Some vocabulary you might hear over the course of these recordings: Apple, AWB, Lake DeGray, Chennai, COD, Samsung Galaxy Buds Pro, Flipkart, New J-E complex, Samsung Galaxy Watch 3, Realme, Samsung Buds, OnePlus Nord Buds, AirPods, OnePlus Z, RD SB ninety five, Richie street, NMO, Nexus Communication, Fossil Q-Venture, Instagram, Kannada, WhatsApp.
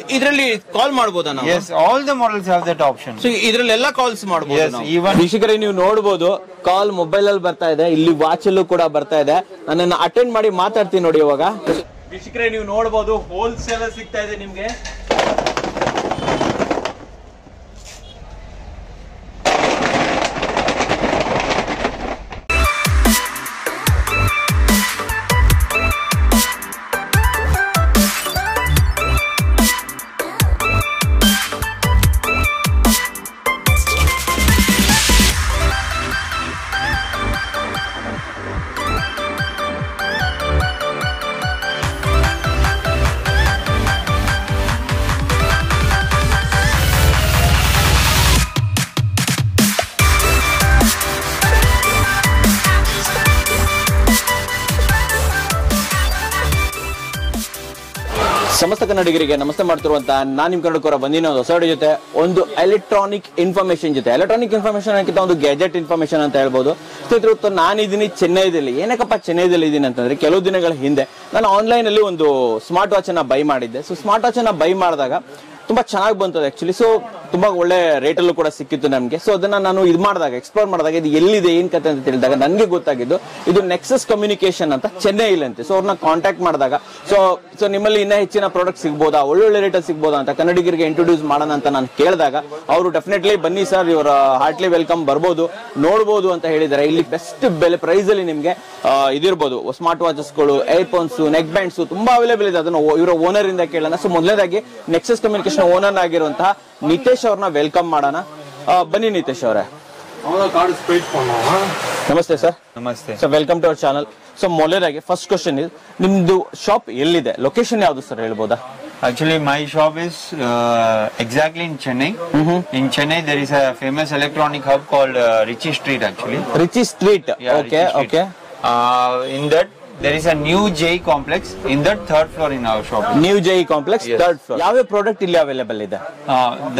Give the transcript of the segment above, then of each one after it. call. Yes, all the models have that option. So idralli calls madbodu. Yes, even Rishikare you nodabodu call mobile alli barta ide, illi watch allu kuda barta ide. Nananna attend ಮಾಡಿ ಮಾತಾಡ್ತೀನಿ ನೋಡಿ ಇವಾಗ. Rishikare you nodabodu wholesale sigta ide nimge. ಸಮಸ್ತ ಕನ್ನಡಿಗರಿಗೆ ನಮಸ್ತೆ ಮಾಡ್ತಿರುವಂತ ನಾನು ನಿಮ್ಮ ಕನ್ನಡಕರ ಬಂದಿನೋದು ಹೊಸಡಿ ಜೊತೆ ಒಂದು ಎಲೆಕ್ಟ್ರಾನಿಕ್ ಇನ್ಫಾರ್ಮೇಶನ್ ಅಂತ ಒಂದು ಗ್ಯಾಜೆಟ್ ಇನ್ಫಾರ್ಮೇಶನ್ ಅಂತ ಹೇಳಬಹುದು. ಸ್ನೇಹಿತರೆ, ನಾನು ಇದೀನಿ ಚೆನ್ನೈದಲ್ಲಿ. ಏನಕ್ಕಪ್ಪ ಚೆನ್ನೈದಲ್ಲಿ ಇದೀನಿ ಅಂತಂದ್ರೆ, ಕೆಲವು ದಿನಗಳ ಹಿಂದೆ ನಾನು ಆನ್ಲೈನ್ ಅಲ್ಲಿ ಒಂದು ಸ್ಮಾರ್ಟ್ ವಾಚ್ ಅನ್ನು ಬೈ ಮಾಡಿದ್ದೆ. ಸೊ ಸ್ಮಾರ್ಟ್ ವಾಚ್ ಅನ್ನು ಬೈ ಮಾಡಿದಾಗ ತುಂಬಾ ಚೆನ್ನಾಗಿ ಬಂತು ಅದು ಆಕ್ಚುಲಿ. ಸೊ ತುಂಬಾ ಒಳ್ಳೆ ರೇಟ್ ಅಲ್ಲೂ ಕೂಡ ಸಿಕ್ಕಿತ್ತು ನಮಗೆ. ಸೊ ಅದನ್ನ ನಾನು ಇದು ಮಾಡಿದಾಗ ಎಕ್ಸ್ಪ್ಲೋರ್ ಮಾಡಿದಾಗ ಇದು ಎಲ್ಲಿದೆ ಏನ್ ಕತೆ ಅಂತ ತಿಳಿದಾಗ ನನಗೆ ಗೊತ್ತಾಗಿದ್ದು ಇದು ನೆಕ್ಸಸ್ ಕಮ್ಯುನಿಕೇಶನ್ ಅಂತ ಚೆನ್ನೈಲಿ ಅಂತೆ. ಸೊ ಅವ್ರನ್ನ ಕಾಂಟ್ಯಾಕ್ಟ್ ಮಾಡಿದಾಗ ಸೊ ನಿಮ್ಮಲ್ಲಿ ಇನ್ನೂ ಹೆಚ್ಚಿನ ಪ್ರಾಡಕ್ಟ್ ಸಿಗ್ಬೋದಾ, ಒಳ್ಳೊಳ್ಳೆ ರೇಟಲ್ಲಿ ಸಿಗ್ಬೋದಾ ಅಂತ ಕನ್ನಡಿಗರಿಗೆ ಇಂಟ್ರೊಡ್ಯೂಸ್ ಮಾಡೋಣ ಅಂತ ನಾನು ಕೇಳಿದಾಗ ಅವರು ಡೆಫಿನೆಟ್ಲಿ ಬನ್ನಿ ಸರ್, ಇವರ ಹಾರ್ಟ್ಲಿ ವೆಲ್ಕಮ್, ಬರ್ಬೋದು ನೋಡ್ಬೋದು ಅಂತ ಹೇಳಿದ್ದಾರೆ. ಇಲ್ಲಿ ಬೆಸ್ಟ್ ಬೆಲೆ ಪ್ರೈಸ್ ಅಲ್ಲಿ ನಿಮ್ಗೆ ಇದಿರ್ಬೋದು ಸ್ಮಾರ್ಟ್ ವಾಚಸ್ಗಳು, ಏರ್ಫೋನ್ಸ್, ನೆಕ್ ಬ್ಯಾಂಡ್ಸ್ ತುಂಬಾ ಅವೈಲೇಬಲ್ ಇದೆ. ಅದನ್ನು ಇವರ ಓನರ್ ಇಂದ ಕೇಳೋಣ. ಸೊ ಮೊದಲನೇದಾಗಿ ನೆಕ್ಸಸ್ ಕಮ್ಯುನಿಕೇಶನ್ ಓನರ್ ಆಗಿರುವಂತಹ ನಿತೇಶ್ ಅವ್ರನ್ನ ವೆಲ್ಕಮ್ ಮಾಡೋಣ. ಬನ್ನಿ ನಿತೇಶ್ ಅವರೇ. ನಮಸ್ತೆ ಸರ್. ನಮಸ್ತೆ sir, welcome to our channel. So ಮೊದಲೇದಾಗಿ ಫಸ್ಟ್ ಕ್ವಶನ್ ಇಸ್, ನಿಮ್ದು ಶಾಪ್ ಎಲ್ಲಿದೆ, ಲೊಕೇಶನ್ ಯಾವ್ದು ಸರ್ ಹೇಳ್ಬೋದಾ? Actually, my shop is exactly in Chennai. Mm-hmm. In Chennai, there is a famous electronic hub called Richie Street. Actually, Richie Street. Yeah, okay, Richie Street. Okay. In that, there is a New J-E complex. In that, third floor in our shop. New J-E complex, yes. Third floor. Yave product illi available ida?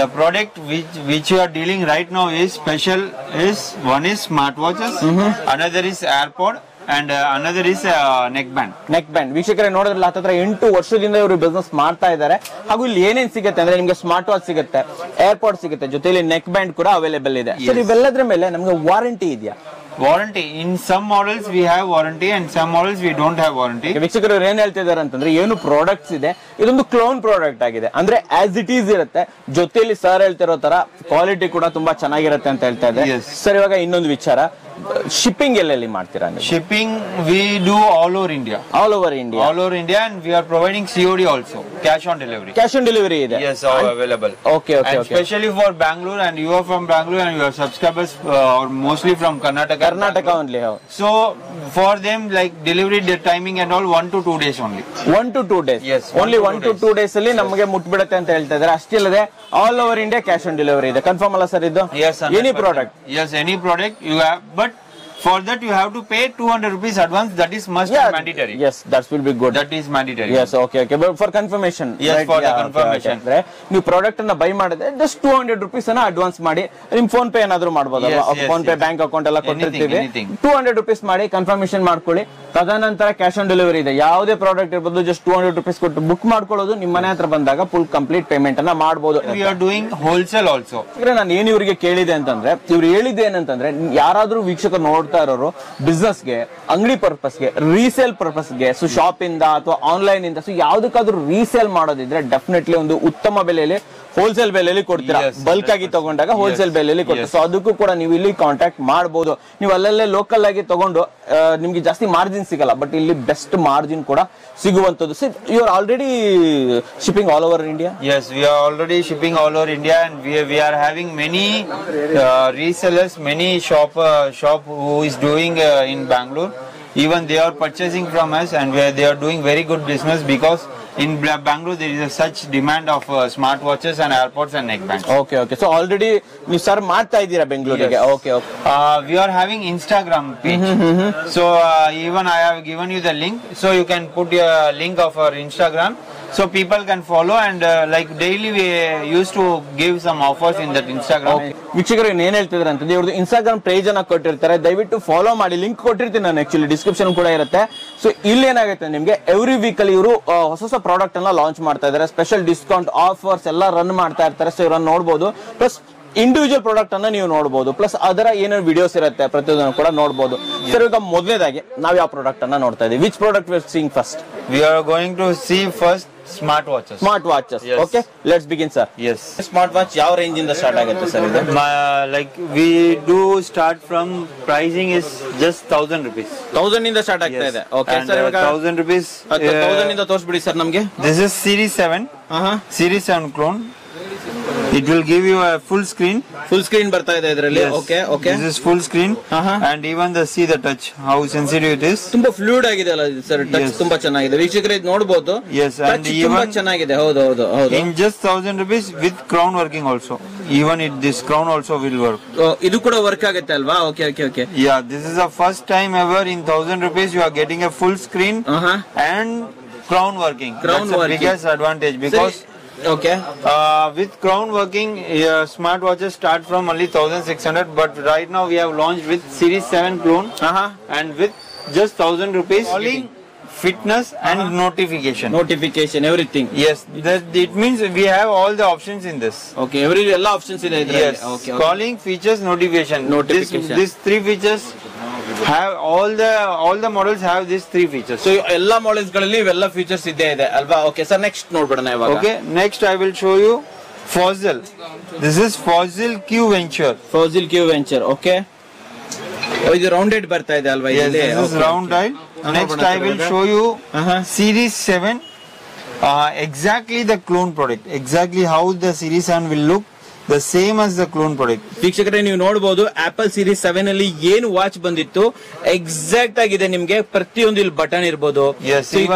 The product which you are dealing right now is special. Is one is smartwatches. Mm-hmm. Another is AirPod. And another is neck band. ವೀಕ್ಷಕರೇ, ನೋಡಿದ್ರಲ್ಲ, ಹತ್ತತ್ರ 8 ವರ್ಷದಿಂದ ಇವರು business ಮಾಡ್ತಾ ಇದ್ದಾರೆ. ಹಾಗೂ ಇಲ್ಲಿ ಏನೇನ್ ಸಿಗುತ್ತೆ ಅಂದ್ರೆ, ನಿಮ್ಗೆ ಸ್ಮಾರ್ಟ್ ವಾಚ್ ಸಿಗುತ್ತೆ, ಏರ್ಪೋರ್ಟ್ ಸಿಗುತ್ತೆ, ಜೊತೆಲಿ ನೆಕ್ ಬ್ಯಾಂಡ್ ಕೂಡ ಅವೈಲೇಬಲ್ ಇದೆ. ಸರ್, ಇವೆಲ್ಲದ್ರ ಮೇಲೆ ನಮ್ಗೆ ವಾರಂಟಿ ಇದೆಯಾ? Warranty in some models we have warranty and some models we don't have warranty. ವೀಕ್ಷಕರು ಏನ್ ಹೇಳ್ತಿದ್ದಾರೆ ಅಂತಂದ್ರೆ, ಏನು ಪ್ರಾಡಕ್ಟ್ಸ್ ಇದೆ, ಇದೊಂದು ಕ್ಲೋನ್ ಪ್ರಾಡಕ್ಟ್ ಆಗಿದೆ. ಅಂದ್ರೆ ಆಸ್ ಇಟ್ ಈಸ್ ಇರುತ್ತೆ, ಜೊತೆಲಿ ಸರ್ ಹೇಳ್ತಿರೋ ತರ ಕ್ವಾಲಿಟಿ ಕೂಡ ತುಂಬಾ ಚೆನ್ನಾಗಿರುತ್ತೆ ಅಂತ ಹೇಳ್ತಾ ಇದ್ದಾರೆ. ಸರ್, ಇವಾಗ ಇನ್ನೊಂದು ವಿಚಾರ, shipping ಎಲ್ಲೆಲ್ಲಿ ಮಾಡ್ತೀರಾ ನೀವು? Shipping we do all over India. All over India. All over India, and we are providing COD also, cash on delivery. Cash on delivery ಇದೆ. Yes, all available. Okay, okay, and okay. Especially for Bangalore, and you are from Bangalore, and your subscribers are mostly from Karnataka only. How? So for them, like delivery timing and all 1 to 2 days only. 1 to 2 days. Yes. Only 1 to 2 days ಅಲ್ಲಿ ನಮಗೆ ಮುಟ್ಬಿಡುತ್ತೆ ಅಂತ ಹೇಳ್ತಾ ಇದ್ದಾರೆ. ಅಷ್ಟೇ ಅಲ್ಲದೆ all over India cash on delivery ಇದೆ. Confirm ಅಲ್ಲ sir ಇದು? Yes, any product. Yes, any product you have, but for that you have to pay 200 rupees advance. That is must, yeah, and mandatory. Yes, that will be good. That is mandatory. Yes, okay, okay. But for confirmation, yes, right? For yeah, the confirmation, okay, okay. Right? New product na buy madidre just 200 rupees na advance maadi. Nim phone pay enadru madbodu, phone pay bank account alla kotirthive. 200 rupees maadi confirmation madkoli. ತದನಂತರ cash on delivery ಇದೆ. ಯಾವುದೇ product ಇರ್ಬೋದು, just 200 rupees ಕೊಟ್ಟು book ಮಾಡ್ಕೊಳ್ಳೋದು. ನಿಮ್ಮ ಮನೆ ಹತ್ರ ಬಂದಾಗ ಫುಲ್ ಕಂಪ್ಲೀಟ್ ಪೇಮೆಂಟ್ ಅನ್ನ ಮಾಡಬಹುದು. We are doing wholesale also. ನಾನು ಏನು ಇವರಿಗೆ ಕೇಳಿದೆ ಅಂತಂದ್ರೆ, ಇವ್ರು ಹೇಳಿದೆ ಏನಂತಂದ್ರೆ, ಯಾರಾದ್ರೂ ವೀಕ್ಷಕರು ನೋಡ್ತಾ ಇರೋರು ಬಿಸ್ನೆಸ್ಗೆ, ಅಂಗಡಿ ಪರ್ಪಸ್ಗೆ, ರೀಸೇಲ್ ಪರ್ಪಸ್ಗೆ, ಸೊ ಶಾಪ್ ಇಂದ ಅಥವಾ ಆನ್ಲೈನ್ ಇಂದ ಸೊ ಯಾವ್ದಕ್ಕಾದ್ರೂ ರೀಸೇಲ್ ಮಾಡೋದಿದ್ರೆ ಡೆಫಿನೆಟ್ಲಿ ಒಂದು ಉತ್ತಮ ಬೆಲೆಯಲ್ಲಿ ಹೋಲ್ಸೇಲ್ ಬೆಲೆಯಲ್ಲಿ ಕೊಡ್ತೀರಾ. ಬಲ್ಕ್ ಆಗಿ ತಗೊಂಡಾಗ ಹೋಲ್ಸೇಲ್ ಬೆಲೆಯಲ್ಲಿ ಕೊಡ್ತೀರಾ. ಸೊ ಅದಕ್ಕೂ ಕೂಡ ನೀವು ಇಲ್ಲಿ ಕಾಂಟ್ಯಾಕ್ಟ್ ಮಾಡಬಹುದು. ನೀವು ಅಲ್ಲಲ್ಲೇ ಲೋಕಲ್ ಆಗಿ ತಗೊಂಡು ನಿಮ್ಗೆ ಜಾಸ್ತಿ ಮಾರ್ಜಿನ್ ಸಿಗಲ್ಲ, ಬಟ್ ಇಲ್ಲಿ ಬೆಸ್ಟ್ ಮಾರ್ಜಿನ್ ಕೂಡ ಸಿಗುವಂತದ್ದು. See you are already shipping all over India? Yes, we are already shipping all over India, and we are having many resellers, many shop who is doing in Bangalore. Even they are purchasing from us, and where they are doing very good business, because in Bangalore there is a such demand of smart watches and AirPods and neckbands. Okay, okay. So already you sir marta idira Bangalore ge. Yes. Okay, okay. We are having Instagram page. So even I have given you the link, so you can put your link of our Instagram. so people can follow, and like daily we used to give some offers in that Instagram. Vichigare yen heltidare ante ivrdu Instagram page ana kottirtare, dayavitu follow maadi, link kottirtini ನಾನು actually description kuda irutte. So illi enagutte nimge every week alli iವರು ಹೊಸ product ಅನ್ನು launch ಮಾಡ್ತಾ ಇದ್ದಾರೆ, special discount offers ಎಲ್ಲ run ಮಾಡ್ತಾ ಇರ್ತಾರೆ. So ಇವರನ್ನು ನೋಡಬಹುದು, ಪ್ಲಸ್ ಇಂಡಿವಿಜುವಲ್ ಪ್ರಾಡಕ್ಟ್ ಅನ್ನ ನೀವು ನೋಡಬಹುದು, ಪ್ಲಸ್ ಅದರ ಏನೇನು ವಿಡಿಯೋಸ್ ಇರುತ್ತೆ ಪ್ರತಿಯೊಂದನ್ನು ಕೂಡ ನೋಡಬಹುದು. ಸರ್, ಈಗ ಮೊದಲನೇದಾಗಿ ನಾವು ಯಾವ ಪ್ರಾಡಕ್ಟ್ ಅನ್ನ ನೋಡ್ತಾ ಇದ್ದೀವಿ? Which product we are seeing first? We are going to see first smart watches. Smart watches, okay, let's begin sir. Yes, smart watch ಯಾವ ರೇಂಜ್ ಇಂದ ಸ್ಟಾರ್ಟ್ ಆಗುತ್ತೆ ಸರ್? ಇದು like we do start from pricing is just 1000 rupees. 1000 ಇಂದ start ಆಗ್ತಾ ಇದೆ. Okay sir, ಈಗ 1000 rupees, 1000 ಇಂದ ತೋರಿಸ್ಬಿಡಿ ಸರ್ ನಮಗೆ. This is series 7. Series 7 clone. It will give you a full screen. Full screen barta ide idralli. Yes. Okay, okay. This is full screen. And even the see the touch, how sensitive it is. Tumba fluid agide alla sir, touch tumba chennagide. Veekshakare idu nodabodu. Yes, and even tumba chennagide. Haudu haudu haudu. In just 1000 rupees with crown working also. Even it this crown also will work. Idu kuda work agutte alva? Okay, okay, okay. Yeah, this is the first time ever in 1000 rupees you are getting a full screen and crown working. That's the biggest advantage because okay, with crown working smart watches start from only 1600, but right now we have launched with series 7 clone and with just 1000 rupees calling, fitness and notification everything. Yes, that it means we have all the options in this. Okay, all options in there. Yes, okay, okay. Calling, features, notification. These three features have all the models have these three features. So all models galalli ivella features idde ide alva? Okay sir, next nodbidana ivaga. Okay, next I will show you Fossil. This is Fossil Q-Venture. Fossil Q-Venture, okay. Idu rounded barta ide alva idalle? Yes, this is rounded. Next I will show you series 7, exactly the clone product, exactly how the series 7 will look, the same as the clone product. ವೀಕ್ಷಕರೇ, ನೀವು ನೋಡಬಹುದು apple series 7 ಅಲ್ಲಿ ಏನು watch ಬಂದಿತ್ತು exact ಆಗಿದೆ. ನಿಮಗೆ ಪ್ರತಿಯೊಂದು ಇಲ್ಲಿ ಬಟನ್ ಇರಬಹುದು,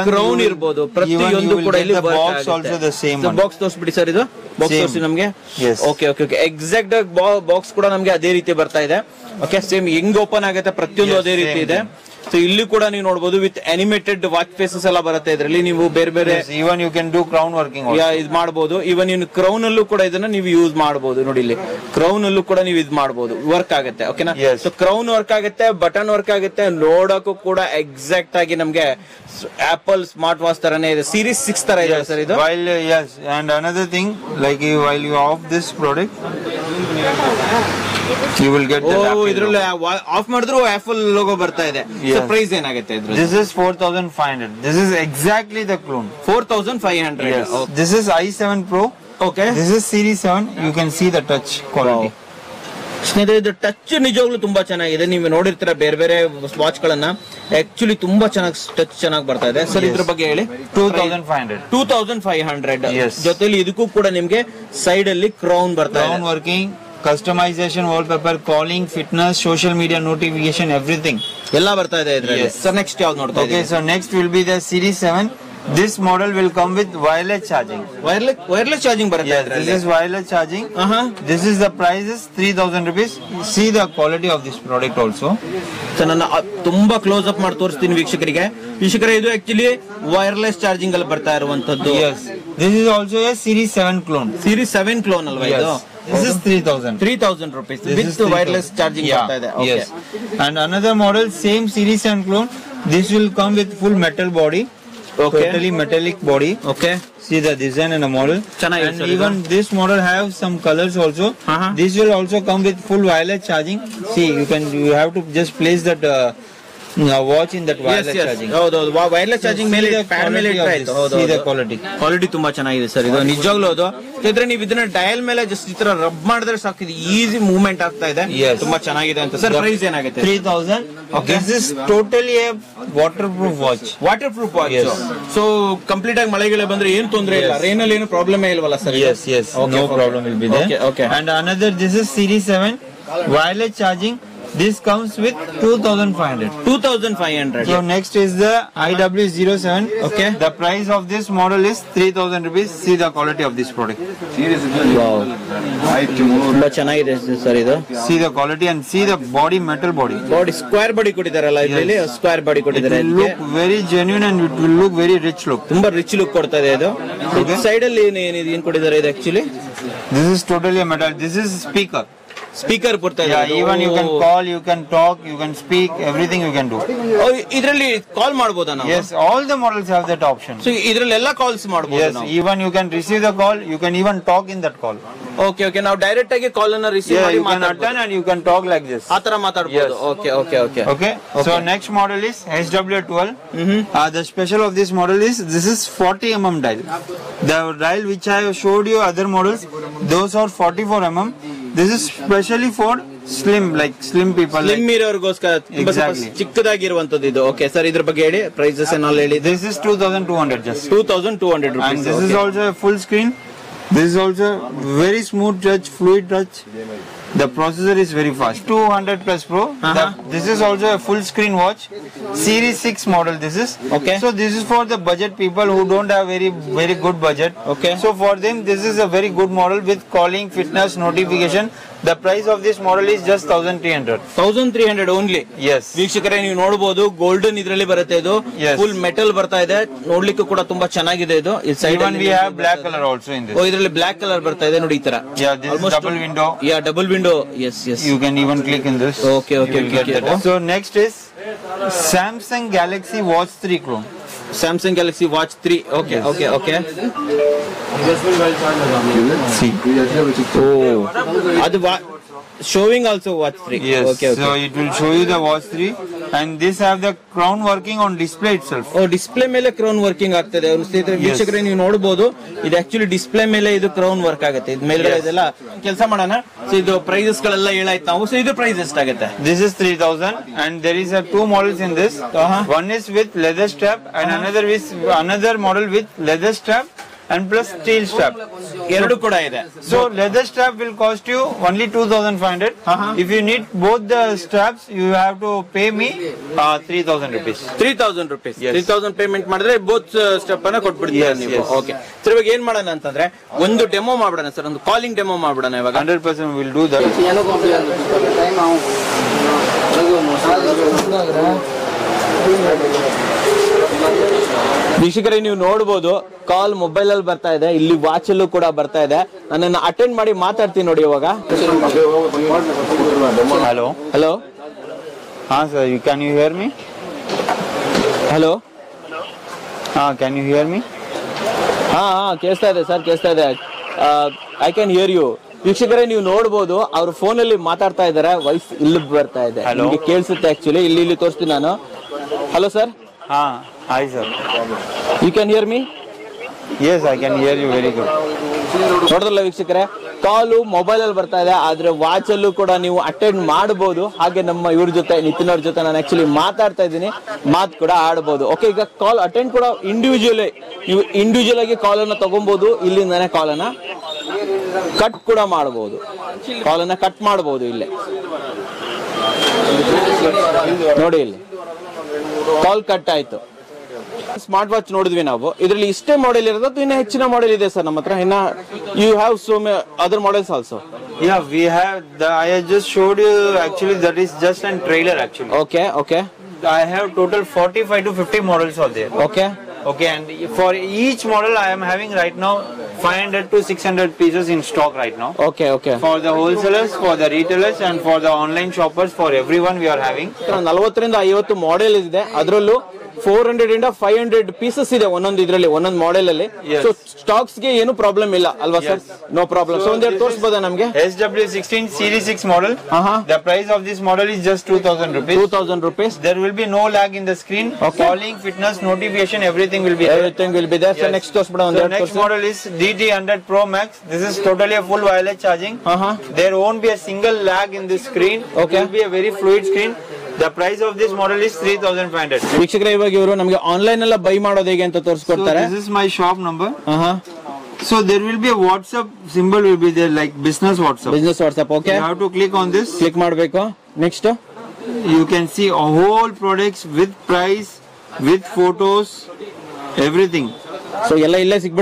ಕ್ರೌನ್ ಇರಬಹುದು, ಪ್ರತಿಯೊಂದು ಕೂಡ ಇಲ್ಲಿ box also the same. Box ತೋರಿಸ್ಬಿಡಿ ಸರ್, ಇದು ಬಾಕ್ಸ್ ತೋರಿಸಿ ನಮಗೆ. Okay okay okay, exact box ಕೂಡ ನಮಗೆ ಅದೇ ರೀತಿ ಬರ್ತಾ ಇದೆ. ಓಕೆ, ಸೇಮ್ ಹೆಂಗ್ ಓಪನ್ ಆಗುತ್ತೆ ಪ್ರತಿಯೊಂದು ಅದೇ ರೀತಿ ಇದೆ. ಸೊ ಇಲ್ಲಿ ಕೂಡ ನೀವು ನೋಡಬಹುದು ವಿತ್ ಅನಿಮೇಟೆಡ್ ವಾಚ್ ಫೇಸಸ್ ಎಲ್ಲ ಬರುತ್ತೆ ಇದರಲ್ಲಿ. ನೀವು ಬೇರೆ ಬೇರೆ even you can do crown working ಇದು ಮಾಡಬಹುದು. ಇವನ್ ಇನ್ ಕ್ರೌನ್ ಅಲ್ಲೂ ಕೂಡ ಇದನ್ನ ನೀವು ಯೂಸ್ ಮಾಡಬಹುದು. ನೋಡಿ ಇಲ್ಲಿ ಕ್ರೌನ್ ಅಲ್ಲೂ ಕೂಡ ನೀವು ಇದು ಮಾಡಬಹುದು, ವರ್ಕ್ ಆಗುತ್ತೆ. ಓಕೆನಾ, ಸೊ ಕ್ರೌನ್ ವರ್ಕ್ ಆಗುತ್ತೆ, ಬಟನ್ ವರ್ಕ್ ಆಗುತ್ತೆ. ನೋಡಕ್ಕೂ ಕೂಡ ಎಕ್ಸಾಕ್ಟ್ ಆಗಿ ನಮ್ಗೆ ಆಪಲ್ ಸ್ಮಾರ್ಟ್ ವಾಚ್ ತರನೇ ಇದೆ, ಸೀರೀಸ್ 6 ತರ ಇದೆ ಸರ್ ಇದು. And another thing like while you of this product you will get the Apple. ಇದರಲ್ಲಿ ಆಫ್ ಮಾಡಿದ್ರು ಆಪಲ್ ಲೋಗೋ ಬರ್ತಾ ಇದೆ. ಪ್ರೈಸ್ ಏನಾಗುತ್ತೆ ಇದರಲ್ಲಿ? This is 4500. This is exactly the clone. 4500. Yes. Okay. This is i7 Pro. Okay. This is series 7. You can see the touch quality. ಸ್ನೇಹಿತರೆ, ಇದು touch ನಿಜವಾಗ್ಲೂ ತುಂಬಾ ಚೆನ್ನಾಗಿದೆ. ನೀವು ನೋಡಿರ್ತೀರಾ ಬೇರೆ ಬೇರೆ ವಾಚ್ ಗಳನ್ನ, ಆಕ್ಚುಲಿ ತುಂಬಾ ಚೆನ್ನಾಗಿ ಟಚ್ ಚೆನ್ನಾಗಿ ಬರ್ತಾ ಇದೆ. ಸರ್, ಇದ್ರ ಬಗ್ಗೆ ಹೇಳಿ. 2500 ಜೊತೆಲಿ ಇದಕ್ಕೂ ಕೂಡ ನಿಮ್ಗೆ ಸೈಡ್ ಅಲ್ಲಿ ಕ್ರೌನ್ ಬರ್ತಾ ಇದೆ, crown working, customisation, wallpaper, calling, fitness, social media, notification, everything ಎಲ್ಲ ಬರ್ತಾ ಇದೆ ಇದರಲ್ಲಿ. ಸರ್, ನೆಕ್ಸ್ಟ್ ಯಾವ್ದು ನೋಡ್ತಾ ಇದ್ದೀವಿ? Okay, so next will be the series 7. This model will come with wireless charging. Wireless charging barata. Yes, this is wireless charging. This is the price is 3000 rupees. See the quality of this product also. So nana tumba close up madu torustini veekshakarige. Veekshakare, idu actually wireless charging al barta iruvantaddu. Yes, this is also a series 7 clone. Series 7 clone alva idu? This is 3000 rupees with wireless charging barta ide. Okay. Yes. And another model, same series 7 clone. This will come with full metal body. Okay. Totally metallic body. Okay. See the design and the model. And even this model have some colors also. This will also come with full wireless charging. See, you have to just place that watch in that wireless charging. ಹೌದು, wireless charging ಮೇಲೆ fan ಮೇಲೆ ಇಟ್ರೆ ಆಯ್ತು. ಹೌದು, ಇದೆ quality ತುಂಬಾ ಚೆನ್ನಾಗಿದೆ sir ಇದು ನಿಜವಾಗ್ಲೂ. ಅದು ಇದ್ರೆ ನೀವು ಇದನ್ನ ಡಯಲ್ ಮೇಲೆ ಜಸ್ಟ್ ಈ ತರ ರಬ್ ಮಾಡಿದ್ರೆ ಸಾಕು, ಇದು ಈಸಿ ಮೂವ್ಮೆಂಟ್ ಆಗ್ತಾ ಇದೆ, ತುಂಬಾ ಚೆನ್ನಾಗಿದೆ ಅಂತ. ಸರ್, ಪ್ರೈಸ್ ಏನಾಗುತ್ತೆ? 3000. Okay, this is totally a water proof watch. So complete ಆಗಿ ಮಳೆಗೆಲ್ಲ ಬಂದ್ರೆ ಏನು ತೊಂದರೆ ಇಲ್ಲ, ರೈನ್ ಅಲ್ಲಿ ಏನು ಪ್ರಾಬ್ಲಮ್ ಇಲ್ವಲ್ಲ sir? yes, no problem will be there. Okay. And another, this is series 7 wireless charging. This comes with 2,500. 2,500. So next is the IW07. Okay. The price of this model is 3,000 rupees. See the quality of this product. Wow. See the quality and see the body, metal body. Body square body ಕೊಟ್ಟಿದ್ದಾರಲ್ಲ ಇದರಲ್ಲಿ square body ಕೊಟ್ಟಿದ್ದಾರೆ. It will look very genuine and it will look very rich look. ತುಂಬಾ rich look ಕೊಡ್ತಾ ಇದೆ ಇದು. Side ಅಲ್ಲಿ ಏನು ಕೊಟ್ಟಿದ್ದಾರೆ ಇದು actually? This is totally a metal. This is speaker. Speaker porta. Yeah, even you can call, you can talk, you can speak, everything you can do. Oh, idralli call madaboda na? Yes, all the models have that option. So idralli ella calls madaboda? Yes, even you can receive the call, you can even talk in that call. Okay, okay. Now direct agi call anna receive madi maatadbodu. Yeah, you can attend and you can talk like this. Atara maatadbodu. Okay, okay, okay. Okay. So next model is SW12. The special of this model is this is 40 mm dial. The dial which I have showed you other models, those are 44 mm. This is specially for slim, like slim people. Slim like, mirror goes exactly. Chikkadagiruvanthadidu. Okay, sir. Idra bagge heli prices and all heli. This is 2,200 just. 2,200 rupees. And this is also a full screen. This is also very smooth touch, fluid touch. The processor is very fast. 200 Plus Pro. This is also a full screen watch. Series 6 model this is. Okay. So this is for the budget people who don't have very good budget. Okay. So for them this is a very good model with calling, fitness, notification. The price of this model is just 1,300. 1,300 only. Yes. Veekshakare neevu nodabodu golden idralli barutte idu. Full metal barta ide. Nodlikku kuda tumba chennagide idu. Even we have black color also in this. Oh idralli black color barta ide nodi itara. Yeah, this is double window. Yeah, double window. Yes, yes. You can even click in this. Okay, okay, you get that. So next is Samsung Galaxy Watch 3 Chrome. Samsung Galaxy Watch 3. Okay, yes. Okay, okay. See. Oh. Showing also Watch 3. Yes. Okay, okay. So it will show you the Watch 3 and this have the crown working on display itself. Oh, display mele crown working aagtade. Avnu sthitare veekshakare neevu nodabodu. It actually display mele idu crown work agutte. Idu mele idella kelsa madana. So idu prices galella helaithu naavu. So idu price estagutte. This is 3,000 and there is a two models in this. One is with leather strap and another model with leather strap. And plus steel strap. So leather strap will cost you only 2,500. If you need both the straps, you have to pay me 3,000 rupees. 3,000 rupees. 3,000 payment madre both strap ana kodbididare neevu. Okay. Sir ivaga yen madana antandre ondu demo maadana sir, ondu calling demo maadana ivaga. 100% we will do that. ವೀಕ್ಷಕರೇ ನೀವು ನೋಡಬಹುದು ಕಾಲ್ mobile ಅಲ್ಲಿ ಬರ್ತಾ ಇದೆ, ಇಲ್ಲಿ watch ಅಲ್ಲೂ ಕೂಡ ಬರ್ತಾ ಇದೆ. ನನ್ನನ್ನು ಅಟೆಂಡ್ ಮಾಡಿ ಮಾತಾಡ್ತೀನಿ ನೋಡಿ ಇವಾಗ. ಹಲೋ ಹಲೋ, ಹಾ sir, can you hear me? Hello, ಹಾ, ಕ್ಯಾನ್ ಯು ಹಿಯರ್ ಮೀ? ಹಾ ಹಾ, ಕೇಳಿಸ್ತಾ ಇದೆ ಸರ್, ಕೇಳಿಸ್ತಾ ಇದೆ. I can hear you. ವೀಕ್ಷಕರೇ ನೀವು ನೋಡಬಹುದು ಅವ್ರ ಫೋನ್ ಅಲ್ಲಿ ಮಾತಾಡ್ತಾ ಇದಾರೆ, ವಾಯ್ಸ್ ಇಲ್ಲಿ ಬರ್ತಾ ಇದೆ, ನಿಮಗೆ ಕೇಳಿಸುತ್ತೆ. ಆಕ್ಚುಲಿ ಇಲ್ಲಿ ತೋರಿಸ್ತೀನಿ ನಾನು. Hello sir. ಹಾ, hi sir, you can hear me? Yes, I can hear you. Very good. ನೋಡಿದ್ರಲ್ಲ ವೀಕ್ಷಕರೇ, ಕಾಲು ಮೊಬೈಲ್ ಅಲ್ಲಿ ಬರ್ತಾ ಇದೆ, ಆದ್ರೆ ವಾಚ್ ಅಲ್ಲೂ ಕೂಡ ನೀವು ಅಟೆಂಡ್ ಮಾಡಬಹುದು. ಹಾಗೆ ನಮ್ಮ ಇವ್ರ ಜೊತೆ, ನಿತಿನ್ ಅವ್ರ ಜೊತೆ ನಾನು ಆಕ್ಚುಲಿ ಮಾತಾಡ್ತಾ ಇದ್ದೀನಿ, ಮಾತು ಕೂಡ ಆಡಬಹುದು. ಓಕೆ, ಈಗ ಕಾಲ್ ಅಟೆಂಡ್ ಕೂಡ ಇಂಡಿವಿಜುವಲಿ, ನೀವು ಇಂಡಿವಿಜುವಲ್ ಆಗಿ ಕಾಲ್ ಅನ್ನ ತಗೊಬಹುದು. ಇಲ್ಲಿಂದಾನೆ ಕಾಲ್ ಅನ್ನ ಕಟ್ ಕೂಡ ಮಾಡಬಹುದು, ಕಾಲ್ ಅನ್ನ ಕಟ್ ಮಾಡಬಹುದು. ಇಲ್ಲೇ ನೋಡಿ, ಇಲ್ಲಿ ಕಾಲ್ ಕಟ್ ಆಯ್ತು. ಸ್ಮಾರ್ಟ್ ವಾಚ್ ನೋಡಿದ್ವಿ ನಾವು. ಇದರಲ್ಲಿ ಇಷ್ಟೇ ಮಾಡೆಲ್ ಇರೋದು, ಇನ್ನೂ ಹೆಚ್ಚಿನ ಮಾಡೆಲ್ ಇದೆ ಸರ್ ನಮ್ಮ ಹತ್ರ? ಇನ್ನ you have so many other models also? Yeah, we have. I have just showed you actually, that is just an trailer actually. Okay okay. I have total 45 to 50 models out there. Okay. Okay, and for each model I am having right now 500 to 600 pieces in stock right now. Okay, okay. For the wholesalers, for the retailers and for the online shoppers, for everyone we are having. 40 ರಿಂದ 50 model ಇದೆ. ಅದರಲ್ಲೂ 400 ಇಂದ 500 pieces ಇದೆ ಒಂದೊಂದು ಇದರಲ್ಲಿ, ಒಂದೊಂದು model ಅಲ್ಲಿ. So stocks ಗೆ ಏನು ಪ್ರಾಬ್ಲಮ್ ಇಲ್ಲ ಅಲ್ವಾ ಸರ್? No problem. ಸೋ ಒಂದೆರಡು ತೋರಿಸಬಹುದಾ ನಮಗೆ? SW16 series 6 model. The price of this model is just 2,000 rupees. 2,000 rupees. There will be no lag in the screen. Calling, fitness, notification, everything will be there. Everything will be there. So next ತೋರಿಸಬಹುದಾ ಒಂದೆರಡು? Next model is DT100 Pro Max. This is totally a full wireless charging. There won't be a single lag in this screen. Okay. It will be a very fluid screen. The price of this model is 3,500. ವೀಕ್ಷಕರೇ, ಇವಾಗ ಇವರು ನಮಗೆ online ಎಲ್ಲ by ಮಾಡೋದು ಹೇಗೆ ಅಂತ ತೋರಿಸ್ಕೊಡ್ತಾರೆ. This is my shop number. So there will be a WhatsApp symbol will be there, like business WhatsApp. Business WhatsApp. Okay. You have to click on this. Click ಮಾಡಬೇಕು. Next. you can see whole products with price, with photos, everything. So okay. So this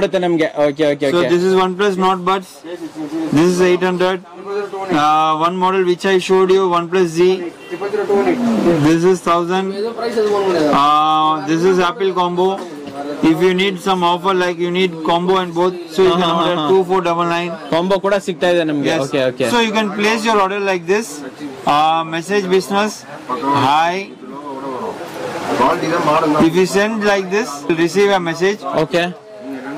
is OnePlus Nord Buds. This is 800. One model which I showed you, OnePlus Z. This is 1000. This is Apple combo. If you need some offer, like you need combo and both, so you can order 2499. Combo kuda sigta ide namge. Yes. Okay, okay. So you can place your order like this. Message business. Hi. If you send like this, you'll receive a message. Okay.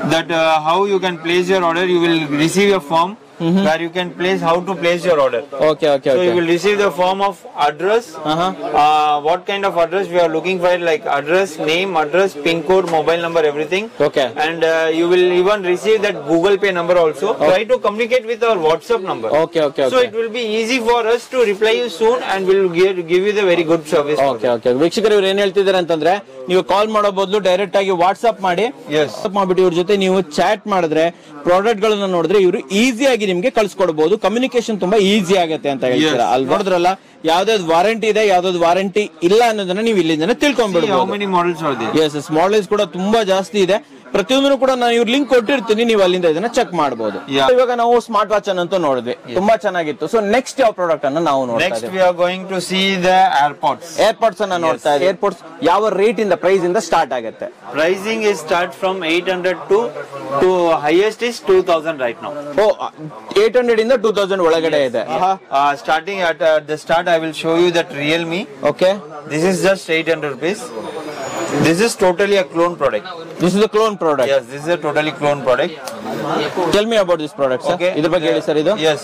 That how you can place your order. You will receive a form where you can place how to place your order. Okay, okay. So you will receive the form of address. What kind of address we are looking for, like address, name, address, pin code, mobile number, everything. Okay. And you will even receive that Google Pay number also. Okay. Try to communicate with our WhatsApp number. Okay, okay, okay. So it will be easy for us to reply you soon, and we will give you the very good service. Okay, okay. Vikshikaru ಏನು ಹೇಳ್ತಿದ್ದಾರೆ ಅಂತಂದ್ರೆ ನೀವು ಕಾಲ್ ಮಾಡೋ ಬದಲು direct ಆಗಿ WhatsApp ಮಾಡಿ WhatsApp ಮಾಡಿಬಿಟ್ಟು ಇವರ ಜೊತೆ ನೀವು chat ಮಾಡಿದ್ರೆ ಪ್ರಾಡಕ್ಟ್ ಗಳನ್ನು ನೋಡಿದ್ರೆ ಇವರು ಈಜಿ ಆಗಿ ನಿಮಗೆ ಕಳಿಸಿಕೊಡಬಹುದು. ಕಮ್ಯುನಿಕೇಶನ್ ತುಂಬಾ ಈಜಿ ಆಗುತ್ತೆ ಅಂತ ಹೇಳ್ತೀರಾ ಅಲ್ಲಿ ನೋಡಿದ್ರಲ್ಲ. ಯಾವ್ದಾದ್ರು ವಾರಂಟಿ ಇದೆ, ಯಾವ್ದಾದ್ರು ವಾರಂಟಿ ಇಲ್ಲ ಅನ್ನೋದನ್ನ ನೀವು ಇಲ್ಲಿಂದ ತಿಳ್ಕೊಂಡ್ಬಿಡಬಹುದು. ಎಸ್ ಎಸ್, ಮಾಡೆಲ್ಸ್ ಕೂಡ ತುಂಬಾ ಜಾಸ್ತಿ ಇದೆ. ಪ್ರತಿಯೊಂದನ್ನು ಕೂಡ ನಾನು ಇವ್ರ ಲಿಂಕ್ ಕೊಟ್ಟಿರ್ತೀನಿ, ನೀವು ಅಲ್ಲಿಂದ ಇದನ್ನ ಚೆಕ್ ಮಾಡಬಹುದು. ಇವಾಗ ನಾವು ಸ್ಮಾರ್ಟ್ ವಾಚ್ ಅನ್ನಂತೂ ನೋಡಿದ್ವಿ, ತುಂಬಾ ಚೆನ್ನಾಗಿತ್ತು. ಸೊ ನೆಕ್ಸ್ಟ್ ಯಾವ ಪ್ರಾಡಕ್ಟ್ ಅನ್ನ ನಾವು ಏರ್ಪೋರ್ಟ್ಸ್ ಅನ್ನ ನೋಡ್ತಾ ಇದ್ದೀವಿ. ಏರ್ಪೋರ್ಟ್ಸ್ ಯಾವ ರೇಟ್ ಇಂದ ಪ್ರೈಸ್ ಇಂದ ಸ್ಟಾರ್ಟ್ ಆಗುತ್ತೆ? Pricing is start from 800 to highest is 2000 right now. 800 ಇಂದ 2000 ಒಳಗಡೆ ಇದೆ starting. At the start I will show you that Realme. Okay, this is just 800 rupees. This is totally a clone product. This is a clone product. Yes, this is a totally clone product. Tell me about this product, sir. Okay. Idar bagge heli sir idu. Yes.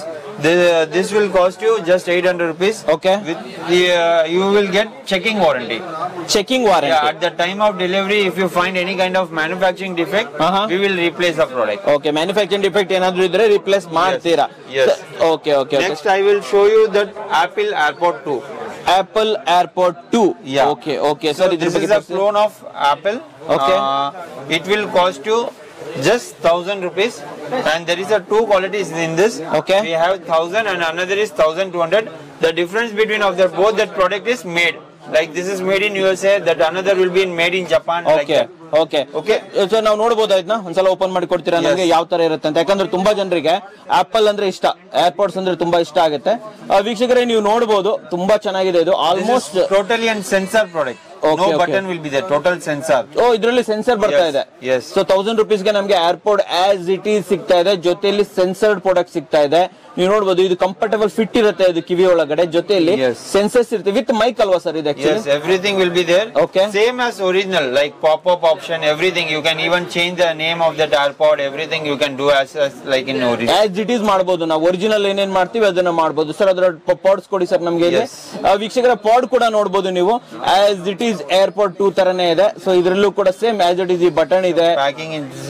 This will cost you just 800 rupees. Okay. With the you will get checking warranty. Checking warranty. Yeah, at the time of delivery, if you find any kind of manufacturing defect, we will replace the product. Okay. Manufacturing defect enadru idre replace martira. Yes. So, okay, okay. Next, I will show you that Apple AirPod 2. Apple AirPod 2. Yeah. Okay, okay. So, this is a clone of Apple. Okay. It will cost you just 1000 rupees, and there is a two qualities in this. Okay. We have 1000 and another is 1200. The difference between of the both that product is made. Like this is made in USA, that another will be made in Japan. Okay. Like that. Okay okay. So ನಾವು ನೋಡಬಹುದು ಇದನ್ನ ಒಂದ್ಸಲ open ಮಾಡಿ ಕೊಡ್ತೀರಾ ನನಗೆ ಯಾವ ತರ ಇರುತ್ತೆ ಅಂತ? ಯಾಕಂದ್ರೆ ತುಂಬಾ ಜನರಿಗೆ ಆಪಲ್ ಅಂದ್ರೆ ಇಷ್ಟ, ಏರ್ಪೋರ್ಟ್ಸ್ ಅಂದ್ರೆ ತುಂಬಾ ಇಷ್ಟ ಆಗುತ್ತೆ. ವೀಕ್ಷಕರೇ, ನೀವು ನೋಡಬಹುದು ತುಂಬಾ ಚೆನ್ನಾಗಿದೆ ಇದು. Almost totally and sensor product. No button will be there. Total sensor. Oh, idralli sensor barta ide. Yes. So 1000 rupees ge namge AirPod as it is sigta ide, joteli censored product sigta ide. You nodabodu idu comfortable fit irutte, idu kivi olagade joteli sensors irutte with mic alva sir idu actually. Yes, everything will be there. Okay. Same as original, like pop up option, everything. You can even change the name of that AirPod, everything you can do as like in original. As it is madabodu na original enen martivi adanna madabodu sir. Adra pods kodi sir namge ile. Vikshakara pod kuda nodabodu ನೀವು. As it is airport two ತರನೇ ಇದೆ. So ಇದರಲ್ಲೂ ಕೂಡ same as it is ಈ button ಇದೆ.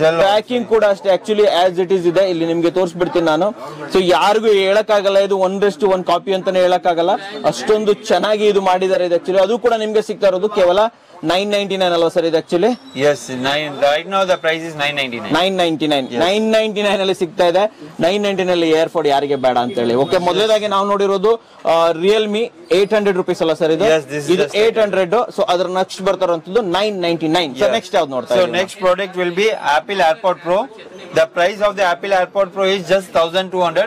Packing ಕೂಡ ಅಷ್ಟೇ actually as it is ಇದೆ. ಇಲ್ಲಿ ನಿಮ್ಗೆ ತೋರಿಸ್ಬಿಡ್ತೀನಿ ನಾನು. ಸೊ ಯಾರಿಗೂ ಹೇಳಕ್ಕಾಗಲ್ಲ, ಇದು ಒಂದಷ್ಟು ಒಂದ್ ಕಾಪಿ ಅಂತಾನೆ ಹೇಳಕ್ಕಾಗಲ್ಲ, ಅಷ್ಟೊಂದು ಚೆನ್ನಾಗಿ ಇದು ಮಾಡಿದ್ದಾರೆ. ಇದು ಆಕ್ಚುಲಿ ಅದು ಕೂಡ ನಿಮ್ಗೆ ಸಿಗ್ತಾ ಇರೋದು ಕೇವಲ 999 ಅಲ್ವಾ ಸರ್ ಇದು actually? Yes, right now the price is 999 ಅಲ್ಲಿ ಸಿಗ್ತಾ ಇದೆ. 999 ಅಲ್ಲಿ ಏರ್ಪೋರ್ಟ್ ಯಾರಿಗೆ ಬೇಡ ಅಂತ ಹೇಳಿ. ಓಕೆ, ಮೊದಲದಾಗಿ ನಾವು ನೋಡಿರೋದು ರಿಯಲ್ಮಿ 800 ರೂಪೀಸ್ ಅಲ್ಲ ಸರ್ ಇದು? ಇದು 800. ಸೊ ಅದರ ನೆಕ್ಸ್ಟ್ ಬರ್ತಾರಂತದ್ದು 999. ಸರ್ ನೆಕ್ಸ್ಟ್ ಯಾವ್ದು ನೋಡ್ತಾ ಇದ್ದೀರಾ? So next product will be Apple airport pro. The price of the Apple airport pro is just 1200.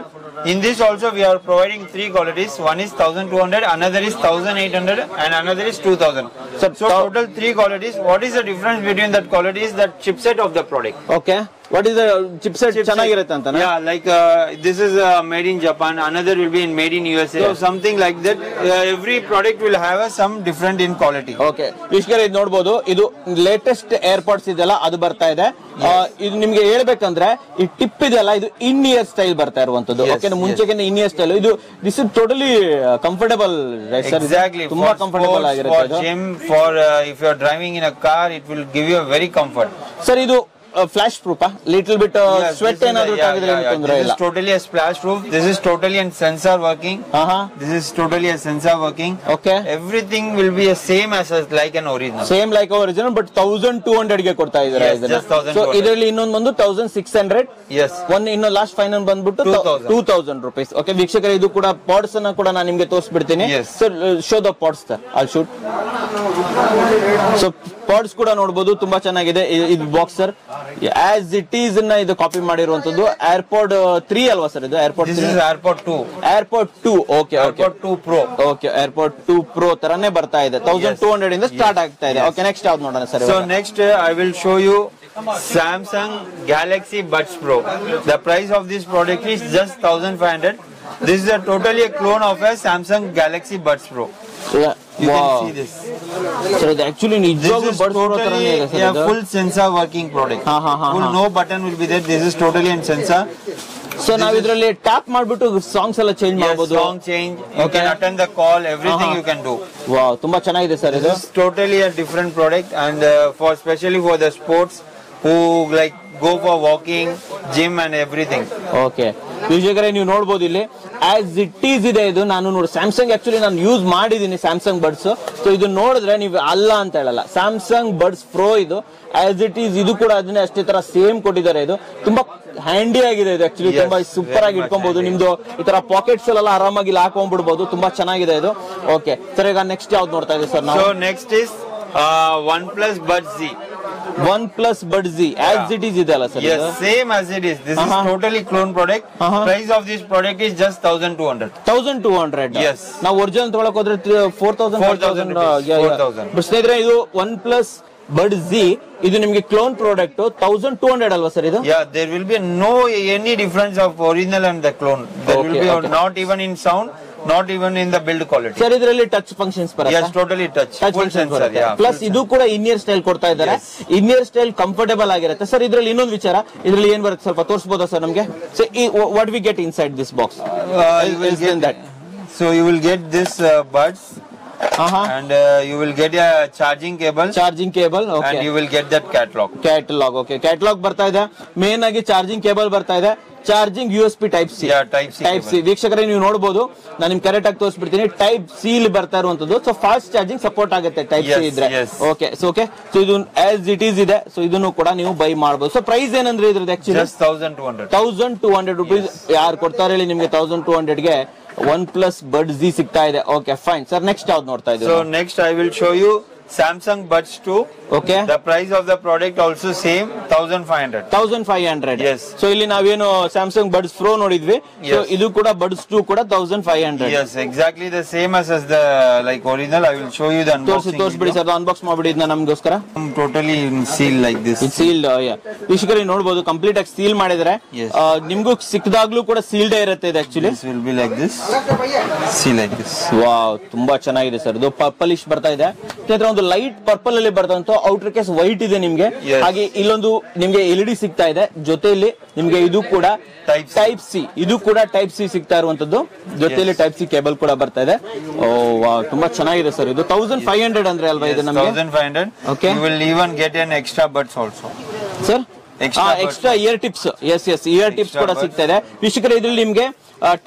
In this also we are providing three qualities. One is 1200, another is 1800, and another is 2000. So total three qualities. What is the difference between that quality is that chipset of the product. Okay. What is the chipset? Chanagirutte anta na. Yeah, like this is made in Japan, another will be in made in USA. So something like that. Every product will have some different in quality. Okay. Vishkar idu nodabodu, idu latest AirPods idella adu barta ide. Idu nimge helbekandre ee tip idella idu in ear style barta iruvanthadu. Okay, ಮುಂಚೆಗೆ in ear style idu. This is totally comfortable, right sir? Exactly. Tumba comfortable ಆಗಿರುತ್ತೆ. For gym, for if you are driving in a car, it will give you a very comfort. Sir, idu flash proof, little bit sweat and other This is totally a splash proof. This is totally a sensor working. This is totally a sensor working. Okay. Everything will be the same as like an original. Same like original, but 1200 ke korta idara idana. Yes, 1200. So idaralli innondu bandu 1600. Yes. One inno last final bandu 2000 rupees. Okay, veekshakare idu kuda pods anna kuda naan nimge tosbidtene. Yes. So show the pods sir. I'll shoot. So pods kuda nodabodu tumba chennagide idu box sir. As it is na idu copy madiruvanthadu AirPod 3 alva sir idu AirPod 3. This is AirPod 2. AirPod 2. Okay, okay. AirPod 2 Pro. Okay, AirPod 2 Pro tarane barta ide. 1200 inda start aagta ide. Okay, next yav nodana sir. So next I will show you Samsung Galaxy Buds Pro. The price of this product is just 1500. This is a totally a clone of a Samsung Galaxy Buds Pro. Yeah. You can see this. So the actually this is totally a full sensor working product. No button will be there. This is totally a sensor. So now we tap marbutu songs alla change marbodu. Yes, song change. You can attend the call. Everything you can do. Wow, tumba chennagide sir idu. This is totally a different product and for especially for the sports who like go for walking, gym and everything. Okay. Usually you ನೋಡಬಹುದು ಇಲ್ಲಿ as it is ಇದೆ ಇದು ನಾನು ನೋಡಿ Samsung actually ನಾನು use ಮಾಡಿದೀನಿ Samsung Buds so ಇದು ನೋಡಿದ್ರೆ ನೀವು ಅಲ್ಲ ಅಂತ ಹೇಳಲ್ಲ Samsung Buds Pro ಇದು as it is ಇದು ಕೂಡ ಅದನ್ನ ಅಷ್ಟೇ ತರ ಸೇಮ್ ಕೊಟ್ಟಿದ್ದಾರೆ ಇದು ತುಂಬಾ ಹ್ಯಾಂಡಿ ಆಗಿದೆ ಇದು actually ತುಂಬಾ ಸೂಪರ್ ಆಗಿ ಇಟ್ಕೊಂಡಬಹುದು ನಿಮ್ಮದು ಈ ತರ ಪಾಕೆಟ್ಸ್ ಅಲ್ಲೆಲ್ಲ ಆರಾಮಾಗಿ ಹಾಕೊಂಡು ಬಿಡಬಹುದು ತುಂಬಾ ಚೆನ್ನಾಗಿದೆ ಇದು ಓಕೆ ಸರ್ ಈಗ ನೆಕ್ಸ್ಟ್ ಯಾವುದು ನೋಡ್ತಾ ಇದೀವಿ ಸರ್ ನಾವು so next is OnePlus Buds Z. OnePlus Buds Z as it is idala sir. Yes, same as it is. This is totally clone product. Price of this product is just 1200. 1200. Yes. Now original thodakke hodre 4000. 4000. Yeah, 4000. But snehidre idu OnePlus Buds Z idu nimge clone product 1200 alva sir idu. Yeah, there will be no any difference of original and the clone. There will be not even in sound. Not even in the build quality. Sir, idralli touch functions para. Yes, totally touch full sensor. Yeah. Plus, idu kuda in-ear style korta idare. In-ear style comfortable agirutte. Sir, idralli innond vichara. Idralli yen barutte sir torisboda sir namge. So, what we get inside this box? You will get that. So, you will get this buds. And you will get a charging cable okay. And you will get that catalog okay catalog barta ide main agi charging cable barta ide charging USB Type C yeah Type C ವೀಕ್ಷಕರೇ ನೀವು ನೋಡಬಹುದು ನಾನು ನಿಮಗೆ correct ಆಗಿ ತೋರಿಸ್ಬಿಡ್ತೀನಿ Type C ಇಲ್ಲಿ ಬರ್ತಾ ಇರುವಂತದ್ದು so fast charging support ಆಗುತ್ತೆ Type C ಇದ್ರೆ ಓಕೆ ಸೋ ಇದು as it is ಇದೆ ಸೋ ಇದನ್ನು ಕೂಡ ನೀವು ಬೈ ಮಾಡಬಹುದು ಸೋ ಪ್ರೈಸ್ ಏನಂದ್ರೆ ಇದರದು actually just 1200 ರೂಪಾಯಿ ಯಾರು ಕೊಡ್ತಾರೆ ಹೇಳಿ ನಿಮಗೆ 1200 ಗೆ OnePlus Buds Z ಸಿಗ್ತಾ ಇದೆ ಓಕೆ ಫೈನ್ ಸರ್ ನೆಕ್ಸ್ಟ್ ಯಾವುದು ನೋಡ್ತಾ ಇದೀವಿ so next I will show you Samsung Buds 2. Okay. The price of the product also same 1500. 1500. Yes. So ಇಲ್ಲಿ ನಾವೇನು Samsung Buds Pro ನೋಡಿದ್ವಿ. So ಇದು ಕೂಡ Buds 2 ಕೂಡ 1500. Yes, exactly the same as the like original. I will show you the unboxing. ತೋರಿಸ್ಬಿಡಿ sir unbox ಮಾಡ್ಬಿಡಿ ಇದನ್ನ ನಮಗೋಸ್ಕರ. Totally sealed like this. It's sealed. Yeah. ವೀಕ್ಷಕರೇ ನೋಡಬಹುದು ಕಂಪ್ಲೀಟ್ ಆಗಿ ಸೀಲ್ ಮಾಡಿದರೆ ನಿಮಗೂ ಸಿಕ್ಕದಾಗ್ಲೂ ಕೂಡ ಸೀಲ್ಡ್ ಇರುತ್ತೆ ಇದು actually. This will be like this. Seal like this. Wow, ತುಂಬಾ ಚೆನ್ನಾಗಿದೆ ಸರ್. ಇದು ಪರ್ಪಲಿಶ್ ಬರ್ತಾ ಇದೆ. ಲೈಟ್ ಪರ್ಪಲ್ ಅಲ್ಲಿ ಬರ್ತಂತ ಔಟರ್ ಕೇಸ್ ವೈಟ್ ಇದೆ ನಿಮಗೆ ಹಾಗೆ ಇಲ್ಲೊಂದು ನಿಮಗೆ ಎಲ್ಇಡಿ ಸಿಗ್ತಾ ಇದೆ ಜೊತೆಯಲ್ಲಿ ನಿಮಗೆ ಇದು ಕೂಡ Type C ಇದು ಕೂಡ Type C ಸಿಗ್ತಾ ಇರುವಂತದ್ದು ಜೊತೆಯಲ್ಲಿ Type C ಕೇಬಲ್ ಕೂಡ ಬರ್ತಾ ಇದೆ ಓ ವಾಹ್ ತುಂಬಾ ಚೆನ್ನಾಗಿದೆ ಸರ್ ಇದು 1500 ಅಂದ್ರೆ ಅಲ್ವಾ ಇದು ನಮಗೆ 1500 you will even get an extra buds also sir extra ear tips yes ear tips ಕೂಡ ಸಿಗ್ತಾ ಇದೆ ವೀಕ್ಷಕರೇ ಇದರಲ್ಲಿ ನಿಮಗೆ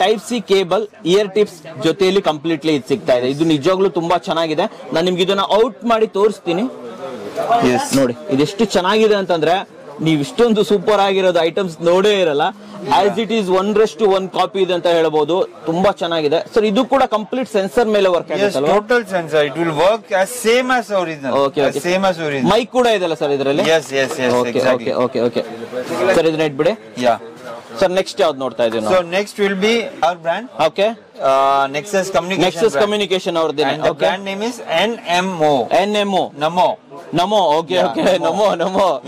Type C cable ear tips ಜೊತೆಯಲ್ಲಿ ಕಂಪ್ಲೀಟ್ಲಿ ಇದು ಸಿಗ್ತಾ ಇದೆ ಇದು ನಿಜವಾಗ್ಲೂ ತುಂಬಾ ಚೆನ್ನಾಗಿದೆ ನಾನು ನಿಮ್ಗೆ ಇದನ್ನ ಔಟ್ ಮಾಡಿ ತೋರಿಸ್ತೀನಿ ನೋಡಿ ಇದೆಷ್ಟು ಚೆನ್ನಾಗಿದೆ ಅಂತಂದ್ರೆ ನೀವು ಇಷ್ಟೊಂದು ಸೂಪರ್ ಆಗಿರೋದು ಐಟಮ್ಸ್ ನೋಡೇ ಇರಲ್ಲ ಆಸ್ ಇಟ್ ಈಸ್ 1:1 ಕಾಪಿ ಇದೆ ಅಂತ ಹೇಳಬಹುದು ತುಂಬಾ ಚೆನ್ನಾಗಿದೆ ಸರ್ ಇದು ಕೂಡ ಕಂಪ್ಲೀಟ್ ಸೆನ್ಸರ್ ಮೇಲೆ ವರ್ಕ್ ಆಗುತ್ತೆ ಅಲ್ವಾ total sensor it will work as same as original same as original mic ಕೂಡ ಇದೆ ಅಲ್ಲ ಸರ್ ಇದರಲ್ಲಿ ಎಸ್ ಓಕೆ ಸರ್ ಇದನ್ನ ಇಟ್ಬಿಡಿ ಯಾ ಸರ್ ನೆಕ್ಸ್ಟ್ ಯಾವ್ದು ನೋಡ್ತಾ ಇದೀವಿ ನಾವು so next will be our brand okay Nexus Communication ಅವರದ್ದು okay brand name is NMO NMO NMO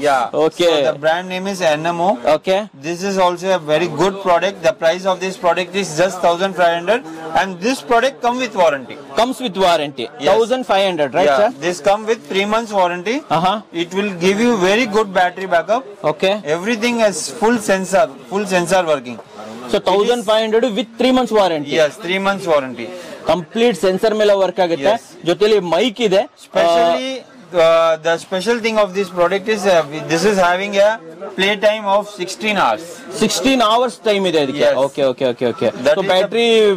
yeah okay so the brand name is NMO okay this is also a very good product the price of this product is just 1500 and this product comes with warranty yes. 1500 right sir this come with 3 months warranty it will give you very good battery backup okay everything has full sensor working so 1500 with 3 months warranty yes 3 months warranty complete sensor mela work agutte joteli mic ide specially the special thing of this product is this is having a play time of 16 hours. 16 hours time is there. Yes. Okay. That so battery